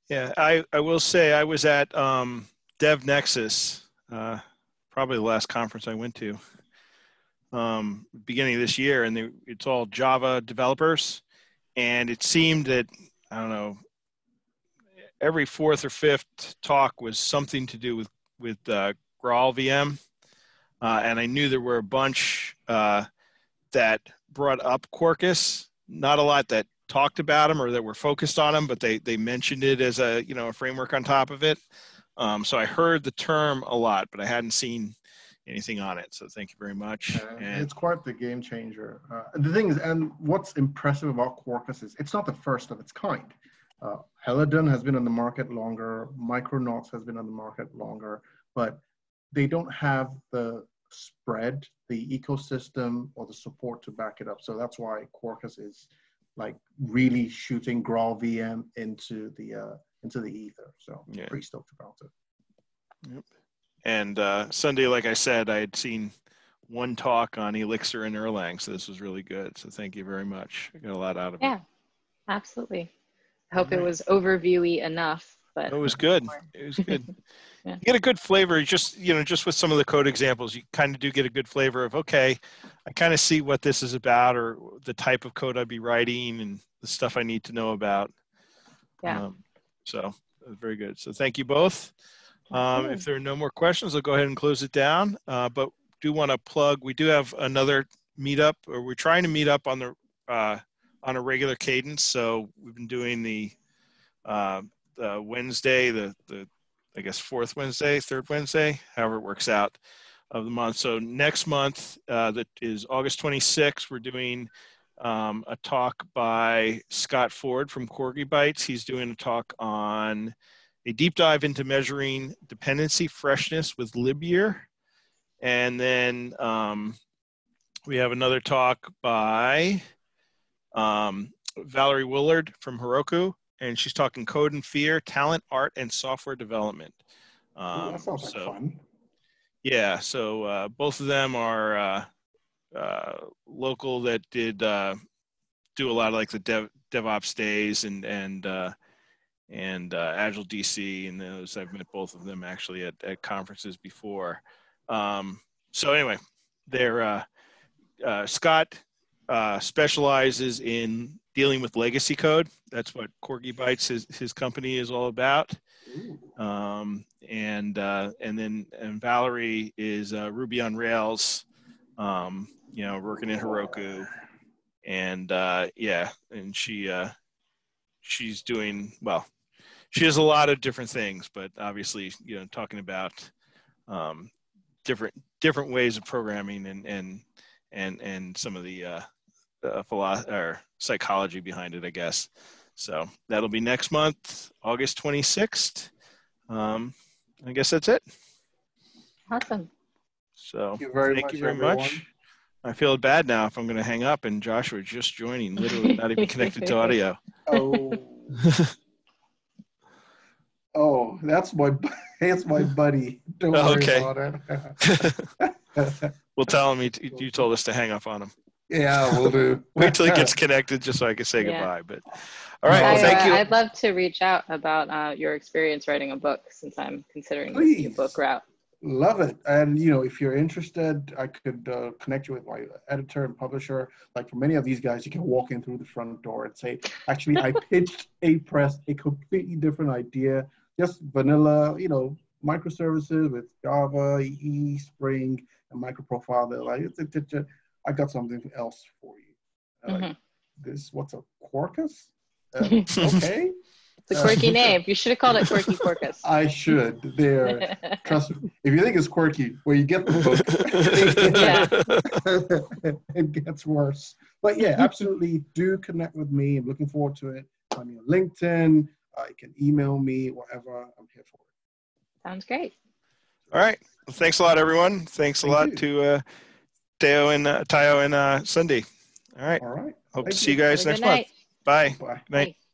Yeah, I, I will say I was at um, DevNexus, uh, probably the last conference I went to, um, beginning of this year, and they, it's all Java developers, and it seemed that, I don't know, every fourth or fifth talk was something to do with, with uh, Graal V M, uh, and I knew there were a bunch uh, that brought up Quarkus, not a lot that talked about them or that were focused on them, but they, they mentioned it as a, you know, a framework on top of it. Um, so I heard the term a lot, but I hadn't seen anything on it. So thank you very much. Uh, and it's quite the game changer. Uh, the thing is, and what's impressive about Quarkus is it's not the first of its kind. Uh, Helidon has been on the market longer. Micronauts has been on the market longer, but they don't have the spread, the ecosystem, or the support to back it up. So that's why Quarkus is like really shooting Graal V M into the uh, into the ether. So yeah. Pretty stoked about it. Yep. And uh, Sunday, like I said, I had seen one talk on Elixir and Erlang, so this was really good. So thank you very much. I got a lot out of yeah, it. Yeah, absolutely. I hope right. It was overviewy enough but it was good. It was good. Yeah. You get a good flavor, just, you know, just with some of the code examples, you kind of do get a good flavor of, okay, I kind of see what this is about, or the type of code I'd be writing and the stuff I need to know about. Yeah. Um, so very good. So thank you both. Um, if there are no more questions, I'll go ahead and close it down. Uh, but do want to plug, we do have another meetup, or we're trying to meet up on the, uh, on a regular cadence. So we've been doing the, uh, the Wednesday, the, the, I guess, fourth Wednesday, third Wednesday, however it works out of the month. So next month, uh, that is August twenty-sixth, we're doing um, a talk by Scott Ford from Corgi Bytes. He's doing a talk on a deep dive into measuring dependency freshness with LibYear. And then um, we have another talk by um, Valerie Willard from Heroku. And she's talking code and fear, talent, art, and software development. Um, Ooh, that sounds so, like fun. Yeah, so uh, both of them are uh, uh, local that did uh, do a lot of like the dev, DevOps days and and uh, and uh, Agile D C and those. I've met both of them actually at, at conferences before. Um, so anyway, they're uh, uh, Scott uh, specializes in dealing with legacy code. That's what Corgi Bytes, his, his company, is all about. Um, and uh, and then and Valerie is uh, Ruby on Rails, um, you know, working in Heroku. And uh, yeah, and she uh, she's doing, well, she does a lot of different things, but obviously, you know, talking about um, different different ways of programming and, and, and, and some of the uh, Uh, philosophy or psychology behind it, I guess. So that'll be next month, August twenty-sixth. Um, I guess that's it. Awesome. So thank you very, thank much, you very much. I feel bad now if I'm going to hang up and Joshua just joining, literally not even connected to audio. Oh, oh, that's my that's my buddy. Don't oh, worry okay. about it. Well, tell him you, you told us to hang up on him. Yeah, we'll do. Wait till it gets connected just so I can say yeah. goodbye. But all right, I, well, thank uh, you. I'd love to reach out about uh, your experience writing a book, since I'm considering the book route. Love it. And, you know, if you're interested, I could uh, connect you with my editor and publisher. Like for many of these guys, you can walk in through the front door and say, actually, I pitched a press, a completely different idea, just vanilla, you know, microservices with Java, E E, Spring, and microprofile. They're like, it's, it's, it's, I got something else for you. Uh, mm-hmm. This, what's a Quarkus? Uh, okay. It's a quirky uh, name. You should have called it Quirky Quarkus. I should. There. Trust me. If you think it's quirky, well, you get the book. It gets worse. But yeah, absolutely do connect with me. I'm looking forward to it. I'm on LinkedIn. Uh, you can email me, whatever. I'm here for it. Sounds great. All right. Well, thanks a lot, everyone. Thanks a Thank lot you. to... Uh, Tayo and uh, Tayo and uh, Sunday. All right. All right. Hope Thank to see you, you guys next month. Bye. Bye. Good night. Bye.